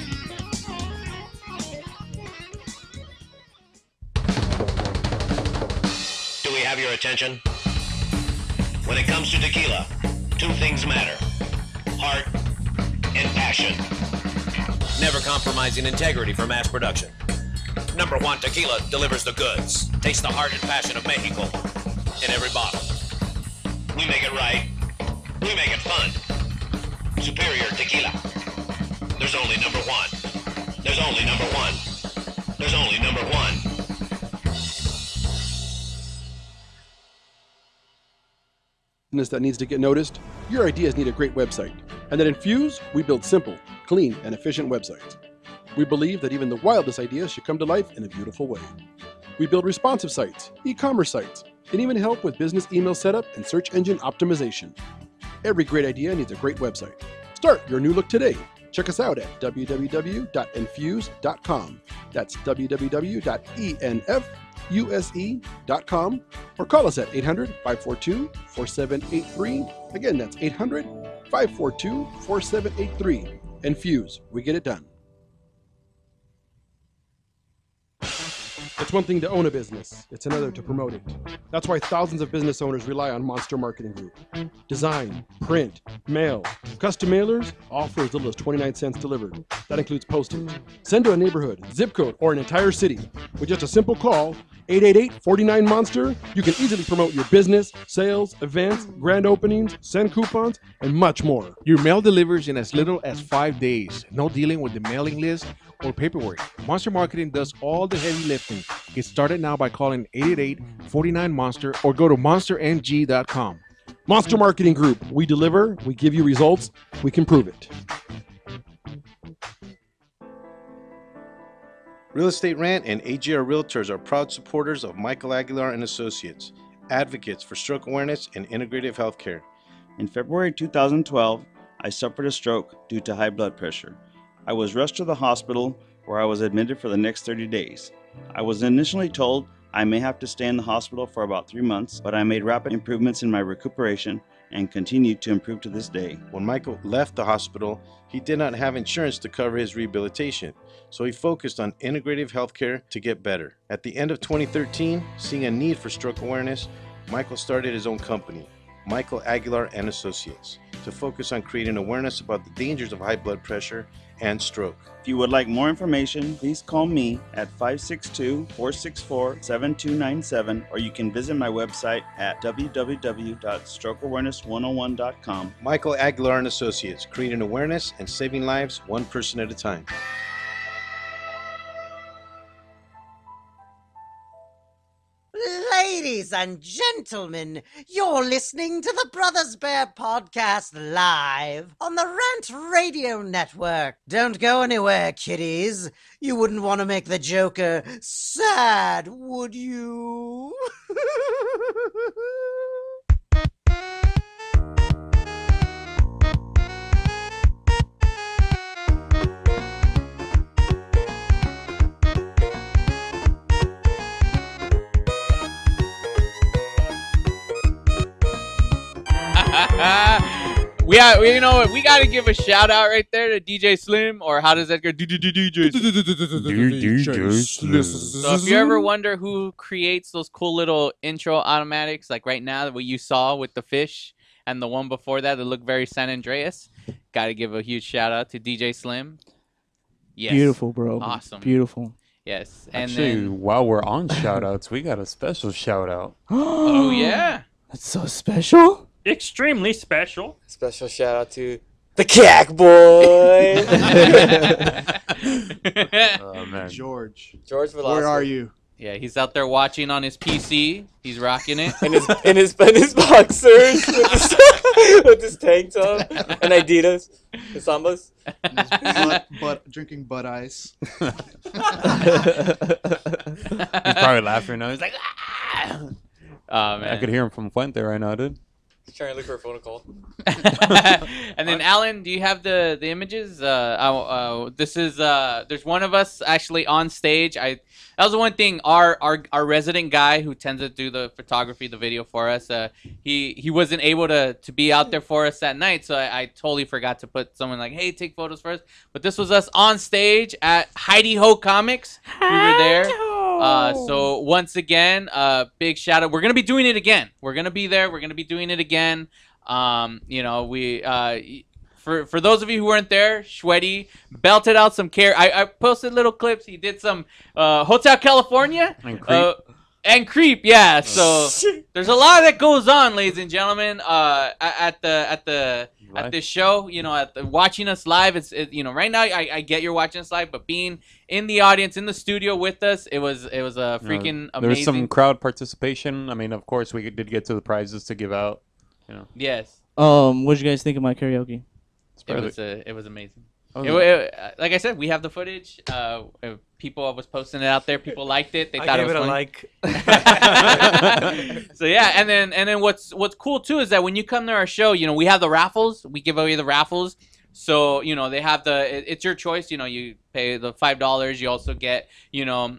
Do we have your attention? When it comes to tequila, two things matter. Heart and passion. Never compromising integrity for mass production. Number One Tequila delivers the goods. Taste the heart and passion of Mexico in every bottle. We make it right. We make it fun. Superior tequila. There's only Number One. There's only Number One. There's only Number One. Business that needs to get noticed? Your ideas need a great website. And at Infuse, we build simple, clean, and efficient websites. We believe that even the wildest ideas should come to life in a beautiful way. We build responsive sites, e-commerce sites, and even help with business email setup and search engine optimization. Every great idea needs a great website. Start your new look today. Check us out at www.enfuse.com. That's www.enfuse.com. Or call us at 800-542-4783. Again, that's 800-542-4783. Infuse. We get it done. It's one thing to own a business, it's another to promote it. That's why thousands of business owners rely on Monster Marketing Group. Design, print, mail, custom mailers, all for as little as 29 cents delivered. That includes postage. Send to a neighborhood, zip code, or an entire city. With just a simple call, 888-49-MONSTER, you can easily promote your business, sales, events, grand openings, send coupons, and much more. Your mail delivers in as little as 5 days. No dealing with the mailing list or paperwork. Monster Marketing does all the heavy lifting. Get started now by calling 888-49-MONSTER or go to monstermg.com. Monster Marketing Group. We deliver, we give you results, we can prove it. Real Estate Rant and AJR Realtors are proud supporters of Michael Aguilar and Associates, advocates for stroke awareness and integrative healthcare. In February 2012, I suffered a stroke due to high blood pressure. I was rushed to the hospital where I was admitted for the next 30 days. I was initially told I may have to stay in the hospital for about 3 months, but I made rapid improvements in my recuperation and continued to improve to this day. When Michael left the hospital, he did not have insurance to cover his rehabilitation, so he focused on integrative healthcare to get better. At the end of 2013, seeing a need for stroke awareness, Michael started his own company, Michael Aguilar and Associates, to focus on creating awareness about the dangers of high blood pressure and stroke. If you would like more information, please call me at 562-464-7297, or you can visit my website at www.strokeawareness101.com. Michael Aguilar and Associates, creating awareness and saving lives one person at a time. Ladies and gentlemen, you're listening to the Brothers Bear podcast live on the Rant Radio Network. Don't go anywhere, kiddies. You wouldn't want to make the Joker sad, would you? We got to give a shout out right there to DJ Slim, or how does that go? DJ Slim. So if you ever wonder who creates those cool little intro automatics, like right now, what you saw with the fish and the one before that looked very San Andreas, got to give a huge shout out to DJ Slim. Yes. Beautiful, bro. Awesome. Beautiful. Yes. And actually, then, while we're on shout outs, we got a special shout out. Oh, yeah. That's so special. Extremely special. Special shout out to the Cack Boy. Oh, man. George Velasco. Where are you? Yeah, he's out there watching on his PC. He's rocking it. in his boxers with his tank top and Adidas, the Sambas. And his butt drinking Bud Ice. He's probably laughing now. He's like, ah! Oh, man. I could hear him from Fuente right now, dude. Trying to look for a phone call. And then Alan, do you have the images? This is there's one of us actually on stage. That was the one thing. Our resident guy who tends to do the photography, the video for us. He wasn't able to be out there for us that night, so I totally forgot to put someone like, hey, take photos for us. But this was us on stage at Hi De Ho Comics. We were there. So once again, big shout out. We're going to be doing it again. We're going to be there. We're going to be doing it again. You know, we, for those of you who weren't there, Shwetty belted out some care. I posted little clips. He did some, Hotel California and Creep. Yeah. So there's a lot that goes on, ladies and gentlemen, at this show, you know, watching us live. You know, right now I get you're watching us live, but being in the audience, in the studio with us, it was a freaking amazing. There was some crowd participation. I mean, of course, we did get to the prizes to give out. You know. Yes. What'd you guys think of my karaoke? It was amazing. Oh, yeah. Like I said, we have the footage. People was posting it out there. People liked it. They thought it was funny. So yeah, and then what's cool too is that when you come to our show, you know, we have the raffles. We give away the raffles. So, you know, they have it's your choice. You know, you pay the $5. You also get, you know,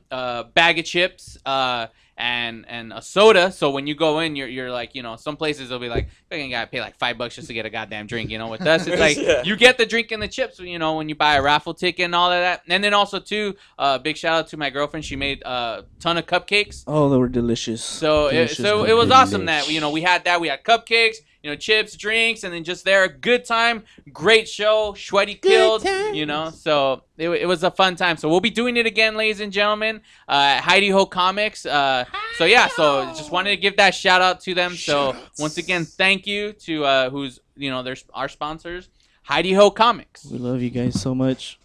bag of chips and a soda. So when you go in, you're like, you know, some places they'll be like, you gotta pay like $5 just to get a goddamn drink. You know, with us, it's like you get the drink and the chips, you know, when you buy a raffle ticket and all of that. And then also too, big shout out to my girlfriend. She made a ton of cupcakes. Oh, they were delicious. So it was awesome that, you know, we had cupcakes. You know, chips, drinks, and then just there, good time, great show. Shwetty killed, you know. So it was a fun time. So we'll be doing it again, ladies and gentlemen. Hi De Ho Comics. So yeah, so just wanted to give that shout out to them. So once again, thank you to who's, you know, there's our sponsors, Hi De Ho Comics. We love you guys so much.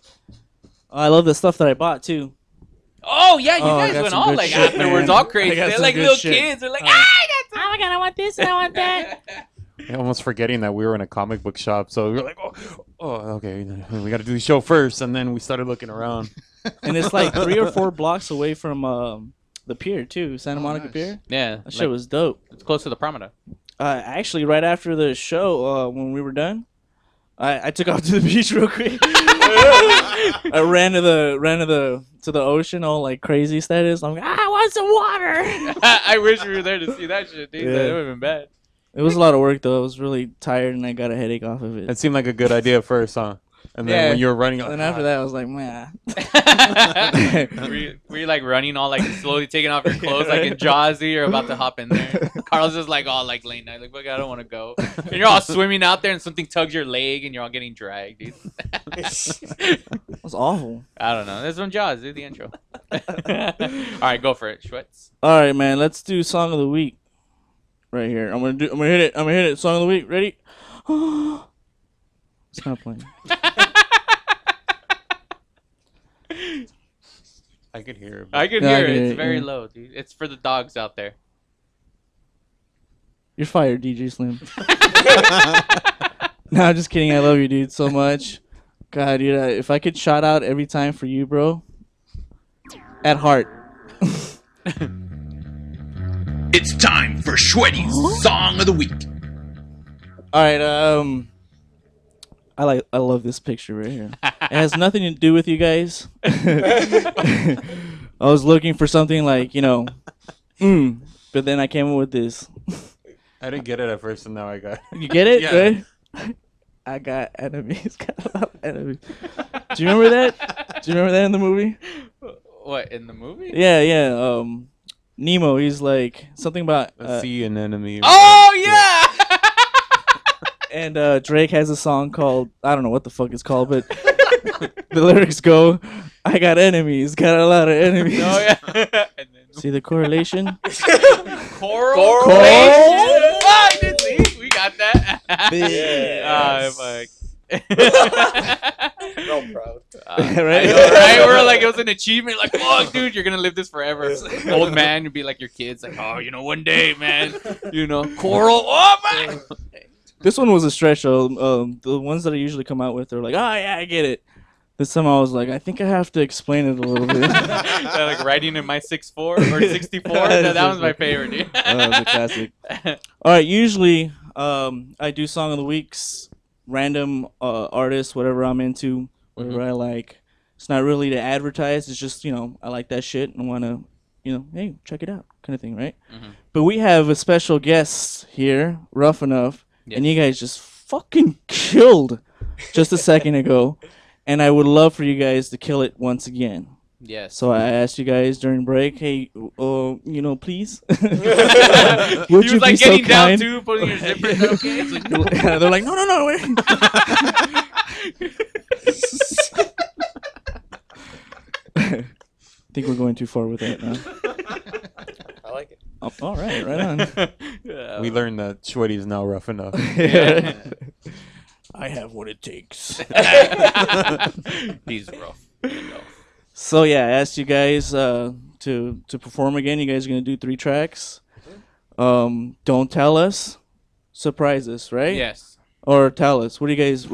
I love the stuff that I bought too. Oh yeah, you guys went all like shit, afterwards, all crazy. They're like little kids. They're like, oh my god, I want this and I want that. Almost forgetting that we were in a comic book shop, so we were like, oh, okay, we got to do the show first, and then we started looking around. And it's like 3 or 4 blocks away from the pier, too, Santa Monica Pier. Yeah. That shit was dope. It's close to the Promenade. Actually, right after the show, when we were done, I took off to the beach real quick. I ran to the ocean, all like crazy status. I'm like, I want some water. I wish we were there to see that shit, dude. Yeah. That would have been bad. It was a lot of work, though. I was really tired, and I got a headache off of it. That seemed like a good idea at first, huh? And then when you were running... And after that, I was like, man. were you, like, running all, like, slowly taking off your clothes, like, in Jazzy, or about to hop in there? Carlos is, like, all, like, late night. Like, look, I don't want to go. And you're all swimming out there, and something tugs your leg, and you're all getting dragged, dude. That was awful. I don't know. That's from Jazz, dude, the intro. All right, go for it, Schwetz. All right, man. Let's do Song of the Week. Right here. I'm gonna hit it. I'm gonna hit it. Song of the week. Ready? It's not playing. I could hear it. I could hear it. It's very low, dude. It's for the dogs out there. You're fired, DJ Slim. No, just kidding. I love you, dude, so much. God, dude, if I could shout out every time for you, bro. At heart. It's time for Shwetty's Song of the Week. All right, I love this picture right here. It has nothing to do with you guys. I was looking for something like, you know, but then I came up with this. I didn't get it at first, and now I got it. You get it, right? I got enemies. Got a lot of enemies. Do you remember that? Do you remember that in the movie? What, in the movie? Yeah, yeah. Nemo, he's like something about sea anemone. Oh yeah. And Drake has a song called, I don't know what the fuck it's called, but the lyrics go, "I got enemies, got a lot of enemies." Oh yeah. And then... See the correlation? Correlation. Oh, I didn't see. We got that. Yes. I'm proud. Right? Know, right? We're like, it was an achievement. Like, oh, dude, you're gonna live this forever. Yeah. Old man, you'd be like your kids, like, oh, you know, one day, man, you know, coral. Oh man. This one was a stretch though. The ones that I usually come out with are like, oh yeah, I get it. This time I was like, I think I have to explain it a little bit. Like riding in my 6'4" or 64. No, that was my favorite, dude. Oh, that was a classic. All right, usually I do song of the weeks. Random artists, whatever I'm into, whatever I like. It's not really to advertise. It's just, you know, I like that shit and want to, you know, hey, check it out kind of thing, right? But we have a special guest here, Rough Enough, and you guys just fucking killed just a second ago. And I would love for you guys to kill it once again. Yes. So I asked you guys during break, hey, you know, please. Would you like be getting so down kind? Too, putting your zipper in the okay. Like, they're like, no, no, no. I think we're going too far with that now. I like it. Oh, all right, right on. Yeah, we learned that Schwetty is now rough enough. Yeah. I have what it takes. He's rough enough. So yeah, I asked you guys to perform again. You guys are gonna do 3 tracks. Don't tell us, surprise us, right? Yes. Or tell us. What do you guys?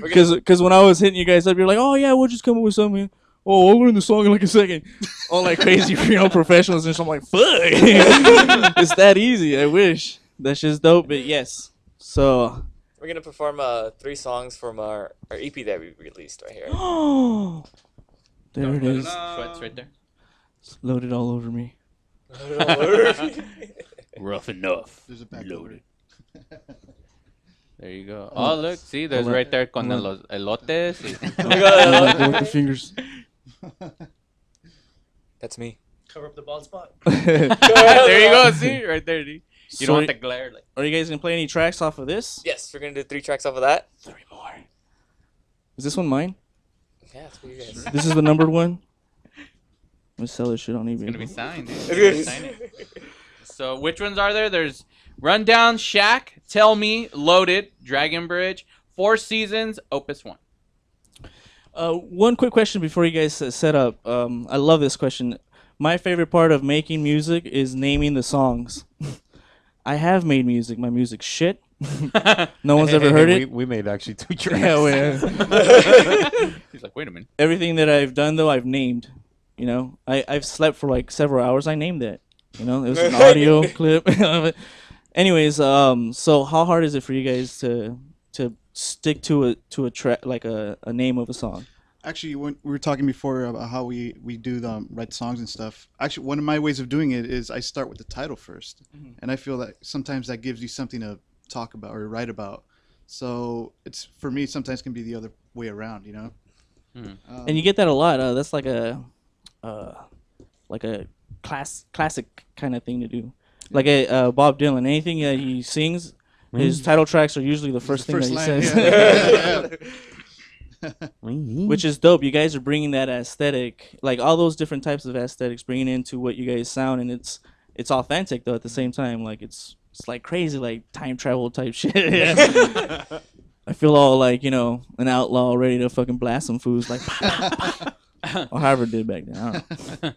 Because when I was hitting you guys up, you're like, oh yeah, we'll just come up with something. Oh, I'll learn the song in like a second. All like crazy, you know, professionals and shit. I'm like, fuck. It's that easy. I wish. That shit's dope. But yes. So. We're going to perform 3 songs from our EP that we released right here. Oh! There it is. Sweats right there. It's loaded all over me. Loaded all over me. Rough enough. There's a back loaded. There you go. Oh, look. See, there's right there con los elotes. With the fingers. That's me. Cover up the bald spot. There you go. See? Right there, dude. You don't want the glare. Like. Are you guys going to play any tracks off of this? Yes, we're going to do 3 tracks off of that. 3 more. Is this one mine? Yeah, it's for you guys. This is the numbered one? I'm going to sell this shit on eBay. It's going to be signed, dude. It's gonna be signed. So which ones are there? There's Rundown, Shack, Tell Me, Loaded, Dragon Bridge, 4 Seasons, Opus 1. One quick question before you guys set up. I love this question. My favorite part of making music is naming the songs. I have made music. My music's shit. No one's ever heard it. We made actually 2 tracks. Yeah, He's like, wait a minute. Everything that I've done, though, I've named. You know, I've slept for like several hours. I named it. You know, it was an audio clip. Anyways, so how hard is it for you guys to stick to a track, like a name of a song? Actually, when we were talking before about how we do write songs and stuff. Actually, one of my ways of doing it is I start with the title first, and I feel that sometimes that gives you something to talk about or write about. So it's for me sometimes can be the other way around, you know. And you get that a lot. That's like a classic kind of thing to do. Like a Bob Dylan, anything that he sings, his title tracks are usually the first thing that he says. Yeah. Which is dope. You guys are bringing that aesthetic, like all those different types of aesthetics, bringing into what you guys sound, and it's authentic though at the same time. Like it's like crazy, like time travel type shit. I feel all like, you know, an outlaw ready to fucking blast some fools, like or Harvard did back then. I don't know.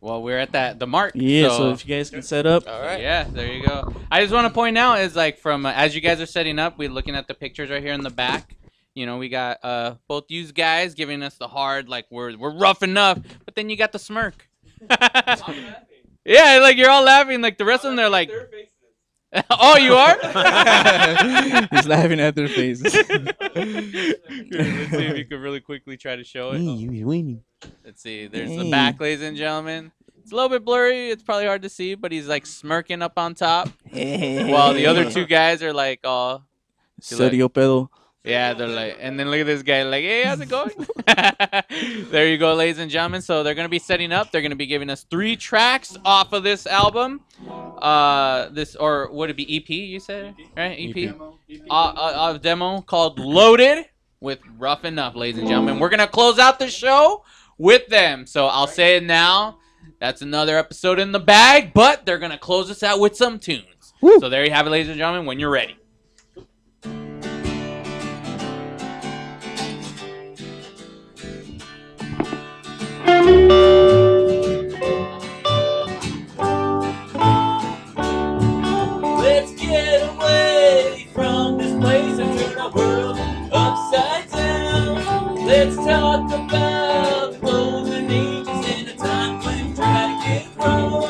Well, we're at the mark. Yeah, so if you guys can set up. All right. Yeah, there you go. I just want to point out is like from as you guys are setting up, we're looking at the pictures right here in the back. You know, we got both you guys giving us the hard, like, we're rough enough. But then you got the smirk. Yeah, like, you're all laughing. Like, the rest of them, they're like, oh, you are? He's laughing at their faces. Let's see if you could really quickly try to show it. Let's see. There's the back, ladies and gentlemen. It's a little bit blurry. It's probably hard to see, but he's like smirking up on top, while the other two guys are like, "Oh, serio like, pedo." Yeah, they're like, and then look at this guy, like, "Hey, how's it going?" There you go, ladies and gentlemen. So they're gonna be setting up. They're gonna be giving us 3 tracks off of this album. This or would it be EP? You said right? EP. A demo called "Loaded" with Rough Enough, ladies and gentlemen. We're gonna close out the show with them. So I'll say it now. That's another episode in the bag, but they're going to close us out with some tunes. Woo. So there you have it, ladies and gentlemen, when you're ready. Let's get away from this place and turn our world upside down. Let's talk about golden ages in a time when we try to get wrong.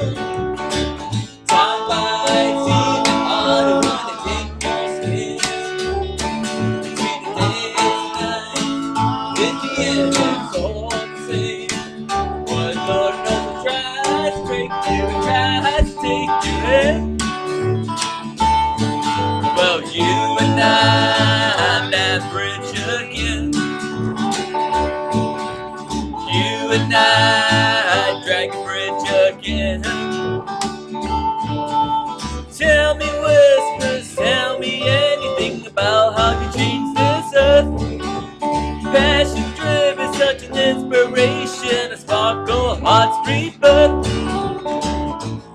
Inspiration, a sparkle, heart's rebirth.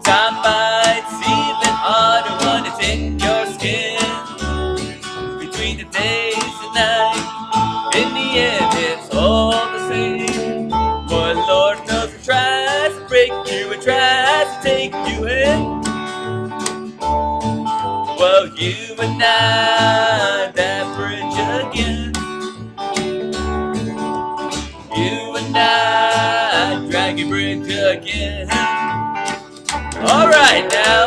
Time bites even harder when it's in your skin. Between the days and night, in the end it's all the same. But Lord knows it tries to break you, it tries to take you in. Well, you and I, that bridge again. Dragon bridge again. All right now.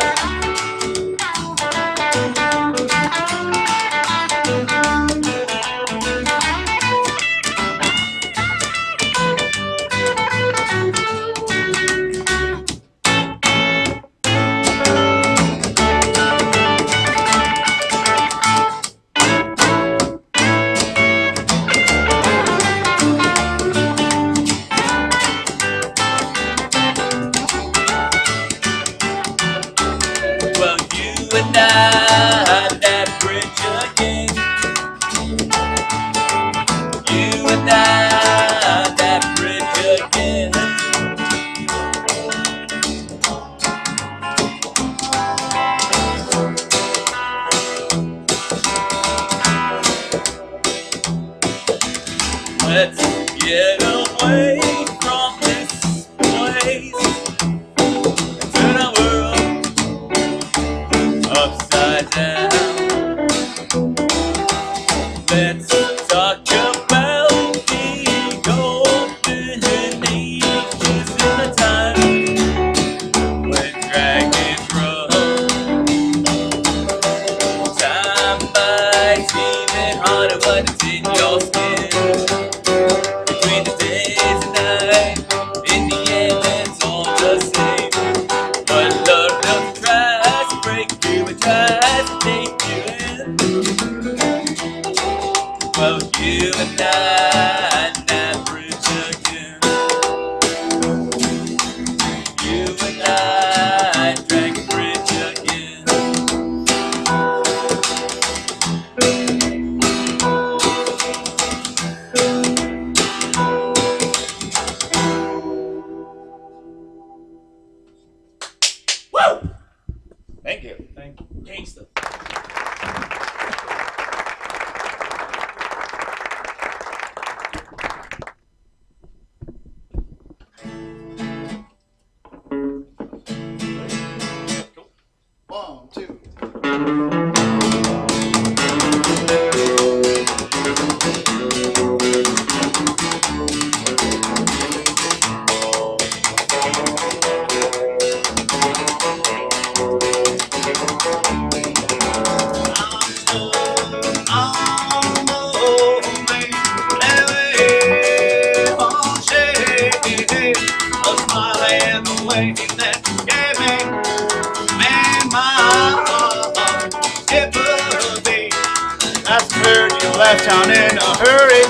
desert, you left town in a hurry.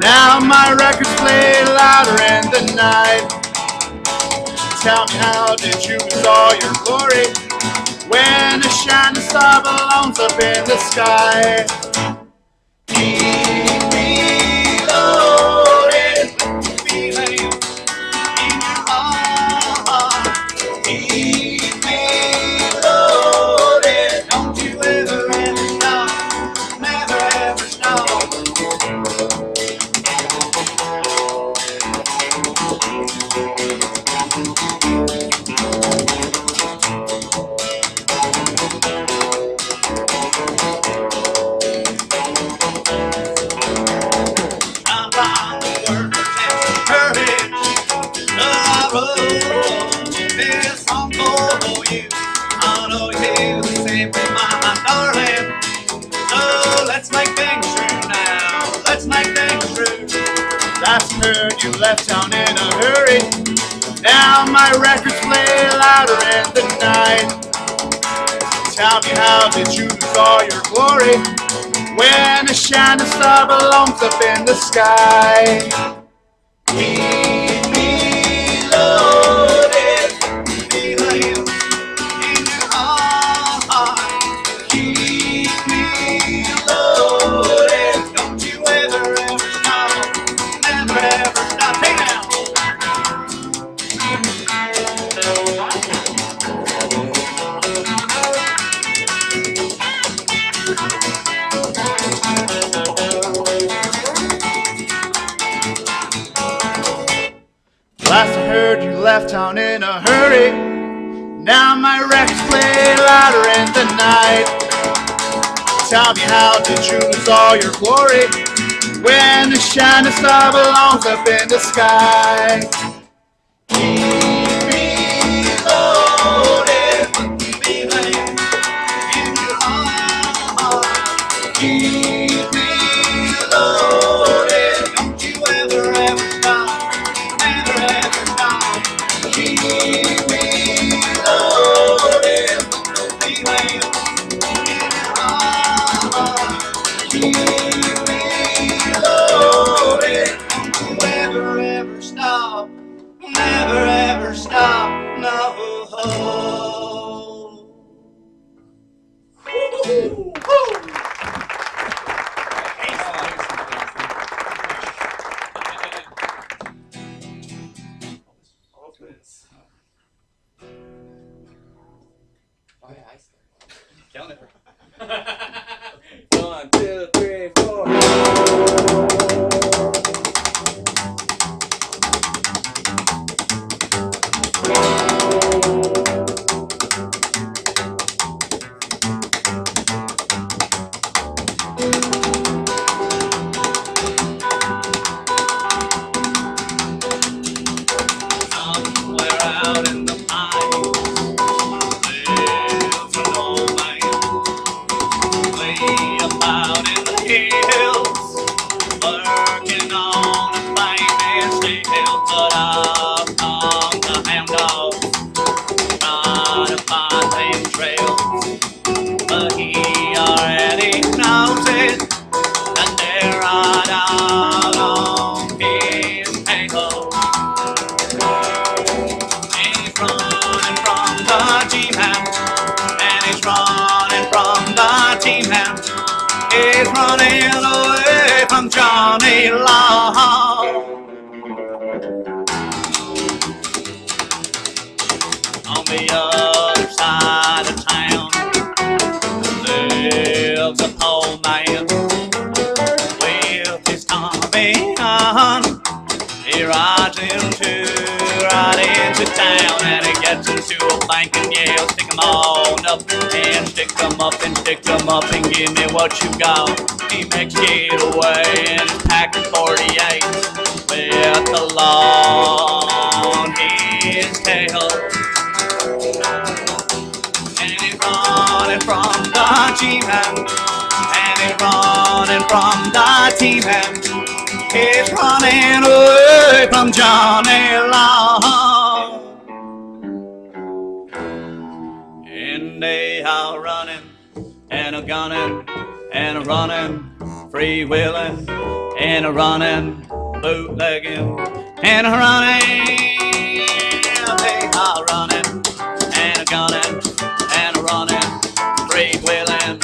Now my records play louder in the night. Tell me, how did you lose all your glory when a shining star belongs up in the sky? Keep me loaded with the feeling in your heart. Keep me loaded, don't you ever ever stop, never ever stop. I'm on the word that's hurting, I wrote this song for you. I know you will save me, my darling. So let's make things true now, let's make things true. Last heard you left town in a hurry. Now my records play louder in the night. Tell me, how did you lose all your glory when a shining star belongs up in the sky? Keep me loaded, feeling in your heart. Keep me loaded, don't you ever ever stop, never ever stop. Hey now. Last I heard you left town in a hurry. Now my records play louder in the night. Tell me, how did you lose all your glory when the shining star belongs up in the sky? Keep me loaded with the feeling in your heart. Keep me loaded, don't you ever ever stop, never ever stop. Keep me loaded with the feeling in your heart. Keep me loaded, don't you ever ever stop, never ever stop, no. Killing it. One, two, three, four. Somewhere out in the pines lives an old man. Way up out in the hills, working on a famous deal. But up on the hound dog, trying to find them trails. But he already knows it, that they're right out on his ankle. He's running from the team house, and he's running from the team house. He's running away from Johnny Law. On the other side of town lives a poor man with his Tommy on. He rides into town, and he gets into a bank and yells, "Stick 'em on up and stick 'em up and stick 'em up and give me what you got." He makes getaway in his pack of 48 with the law on his tail. And he's running from the G-Man, and he's running from the T-Man. He's running away from Johnny Law. And they are running and a gunning and a running, free-willing, and a running, bootlegging, and a running. They are running, and a gunning, and a running, free-willing,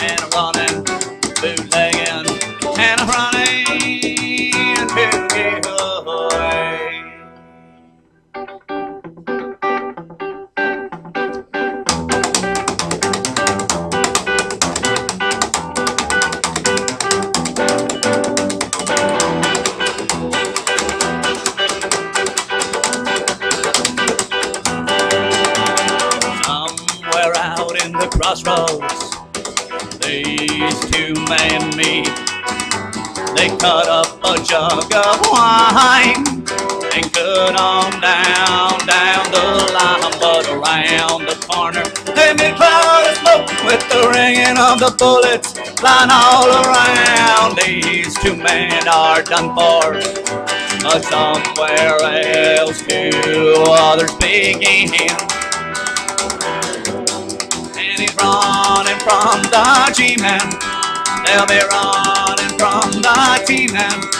and a running, bootlegging, and a running to give away. Crossroads, these two men meet. They cut up a jug of wine and cut on down the line. But around the corner, they made a cloud of smoke with the ringing of the bullets flying all around. These two men are done for, but somewhere else two others begin. Running from the G-man, they'll be running from the T-man,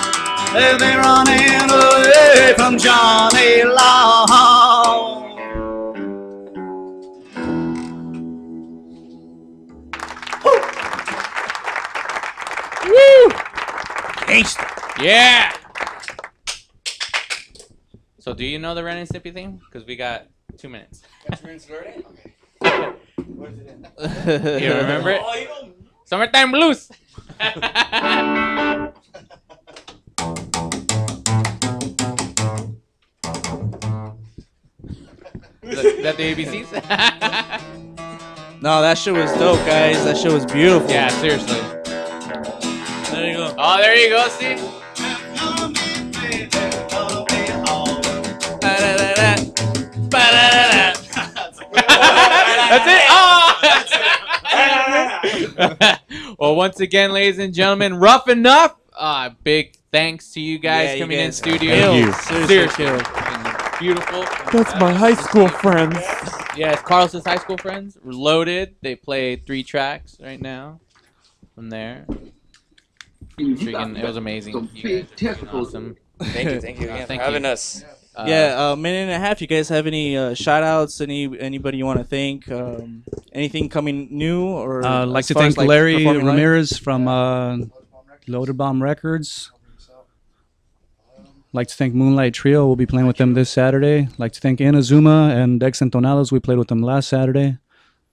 they'll be running away from Johnny Law. Woo! Gangster. Yeah. So, do you know the Ren and Stimpy thing? Because we got 2 minutes. Got 2 minutes already? Okay. You remember it? Oh, you don't... Summertime Blues! Is that the ABCs? No, that shit was dope, guys. That shit was beautiful. Yeah, seriously. There you go. Oh, there you go, see? That's it! Well, once again, ladies and gentlemen, Rough Enough. Big thanks to you guys coming in studio. Thank you. Seriously. Beautiful. That's my high school friends. Yes, Carlos's high school friends. Loaded. They play 3 tracks right now from there. It was amazing. You guys are awesome. Thank you again for having us. Yeah, minute and a half. You guys have any shout-outs, anybody you want to thank? Anything coming new? Or I'd like to thank Larry Ramirez from Loaded Bomb Records. Like to thank Moonlight Trio. We'll be playing with them this Saturday. Like to thank Inazuma and Dex Entonados. We played with them last Saturday.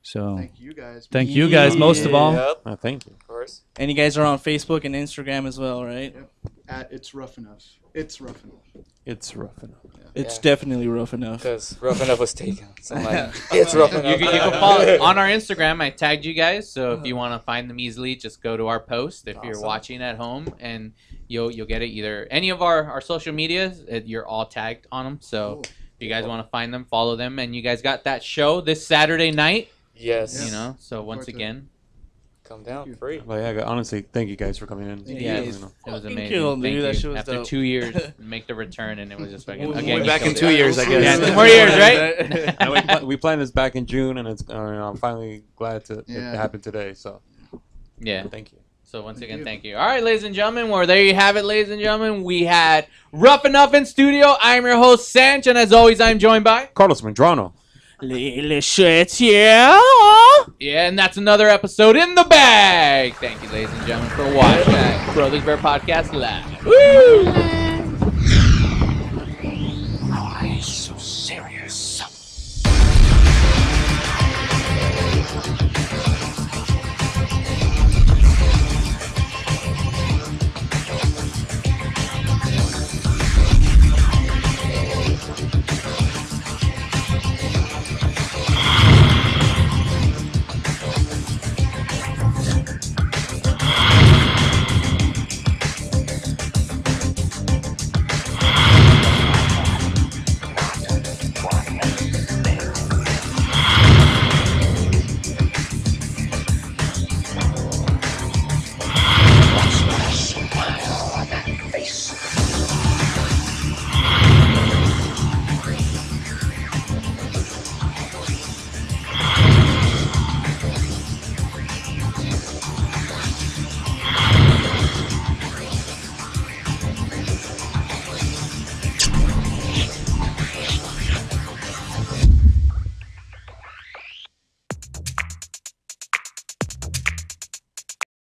So thank you guys. Thank you guys most of all. Yep. Oh, thank you. Of course. And you guys are on Facebook and Instagram as well, right? Yep. At It's Rough Enough. It's Rough Enough. It's Rough Enough. Yeah. It's definitely Rough Enough. Because Rough Enough was taken. So I'm like, it's Rough Enough. You can follow it on our Instagram. I tagged you guys, so if you want to find them easily, just go to our post. If you're watching at home, and you'll get it either any of our social medias. You're all tagged on them, so if you guys want to find them, follow them. And you guys got that show this Saturday night. Yes. You know. So once again. Come down free. Well, yeah, honestly, thank you guys for coming in. Yeah, it was amazing. Thank you. After dope. 2 years, make the return, and it was just like we'll be back in 2 years, I guess. Yeah, 2 more years, right? And we planned this back in June, and it's. I'm finally glad it happened today. So, yeah, thank you. So once again, thank you. All right, ladies and gentlemen, well, there you have it, ladies and gentlemen. We had Rough Enough in studio. I'm your host, Sanch, and as always, I'm joined by Carlos Medrano. Le Chouette, yeah, and that's another episode in the bag. Thank you, ladies and gentlemen, for watching Brothers Bear Podcast Live. Woo!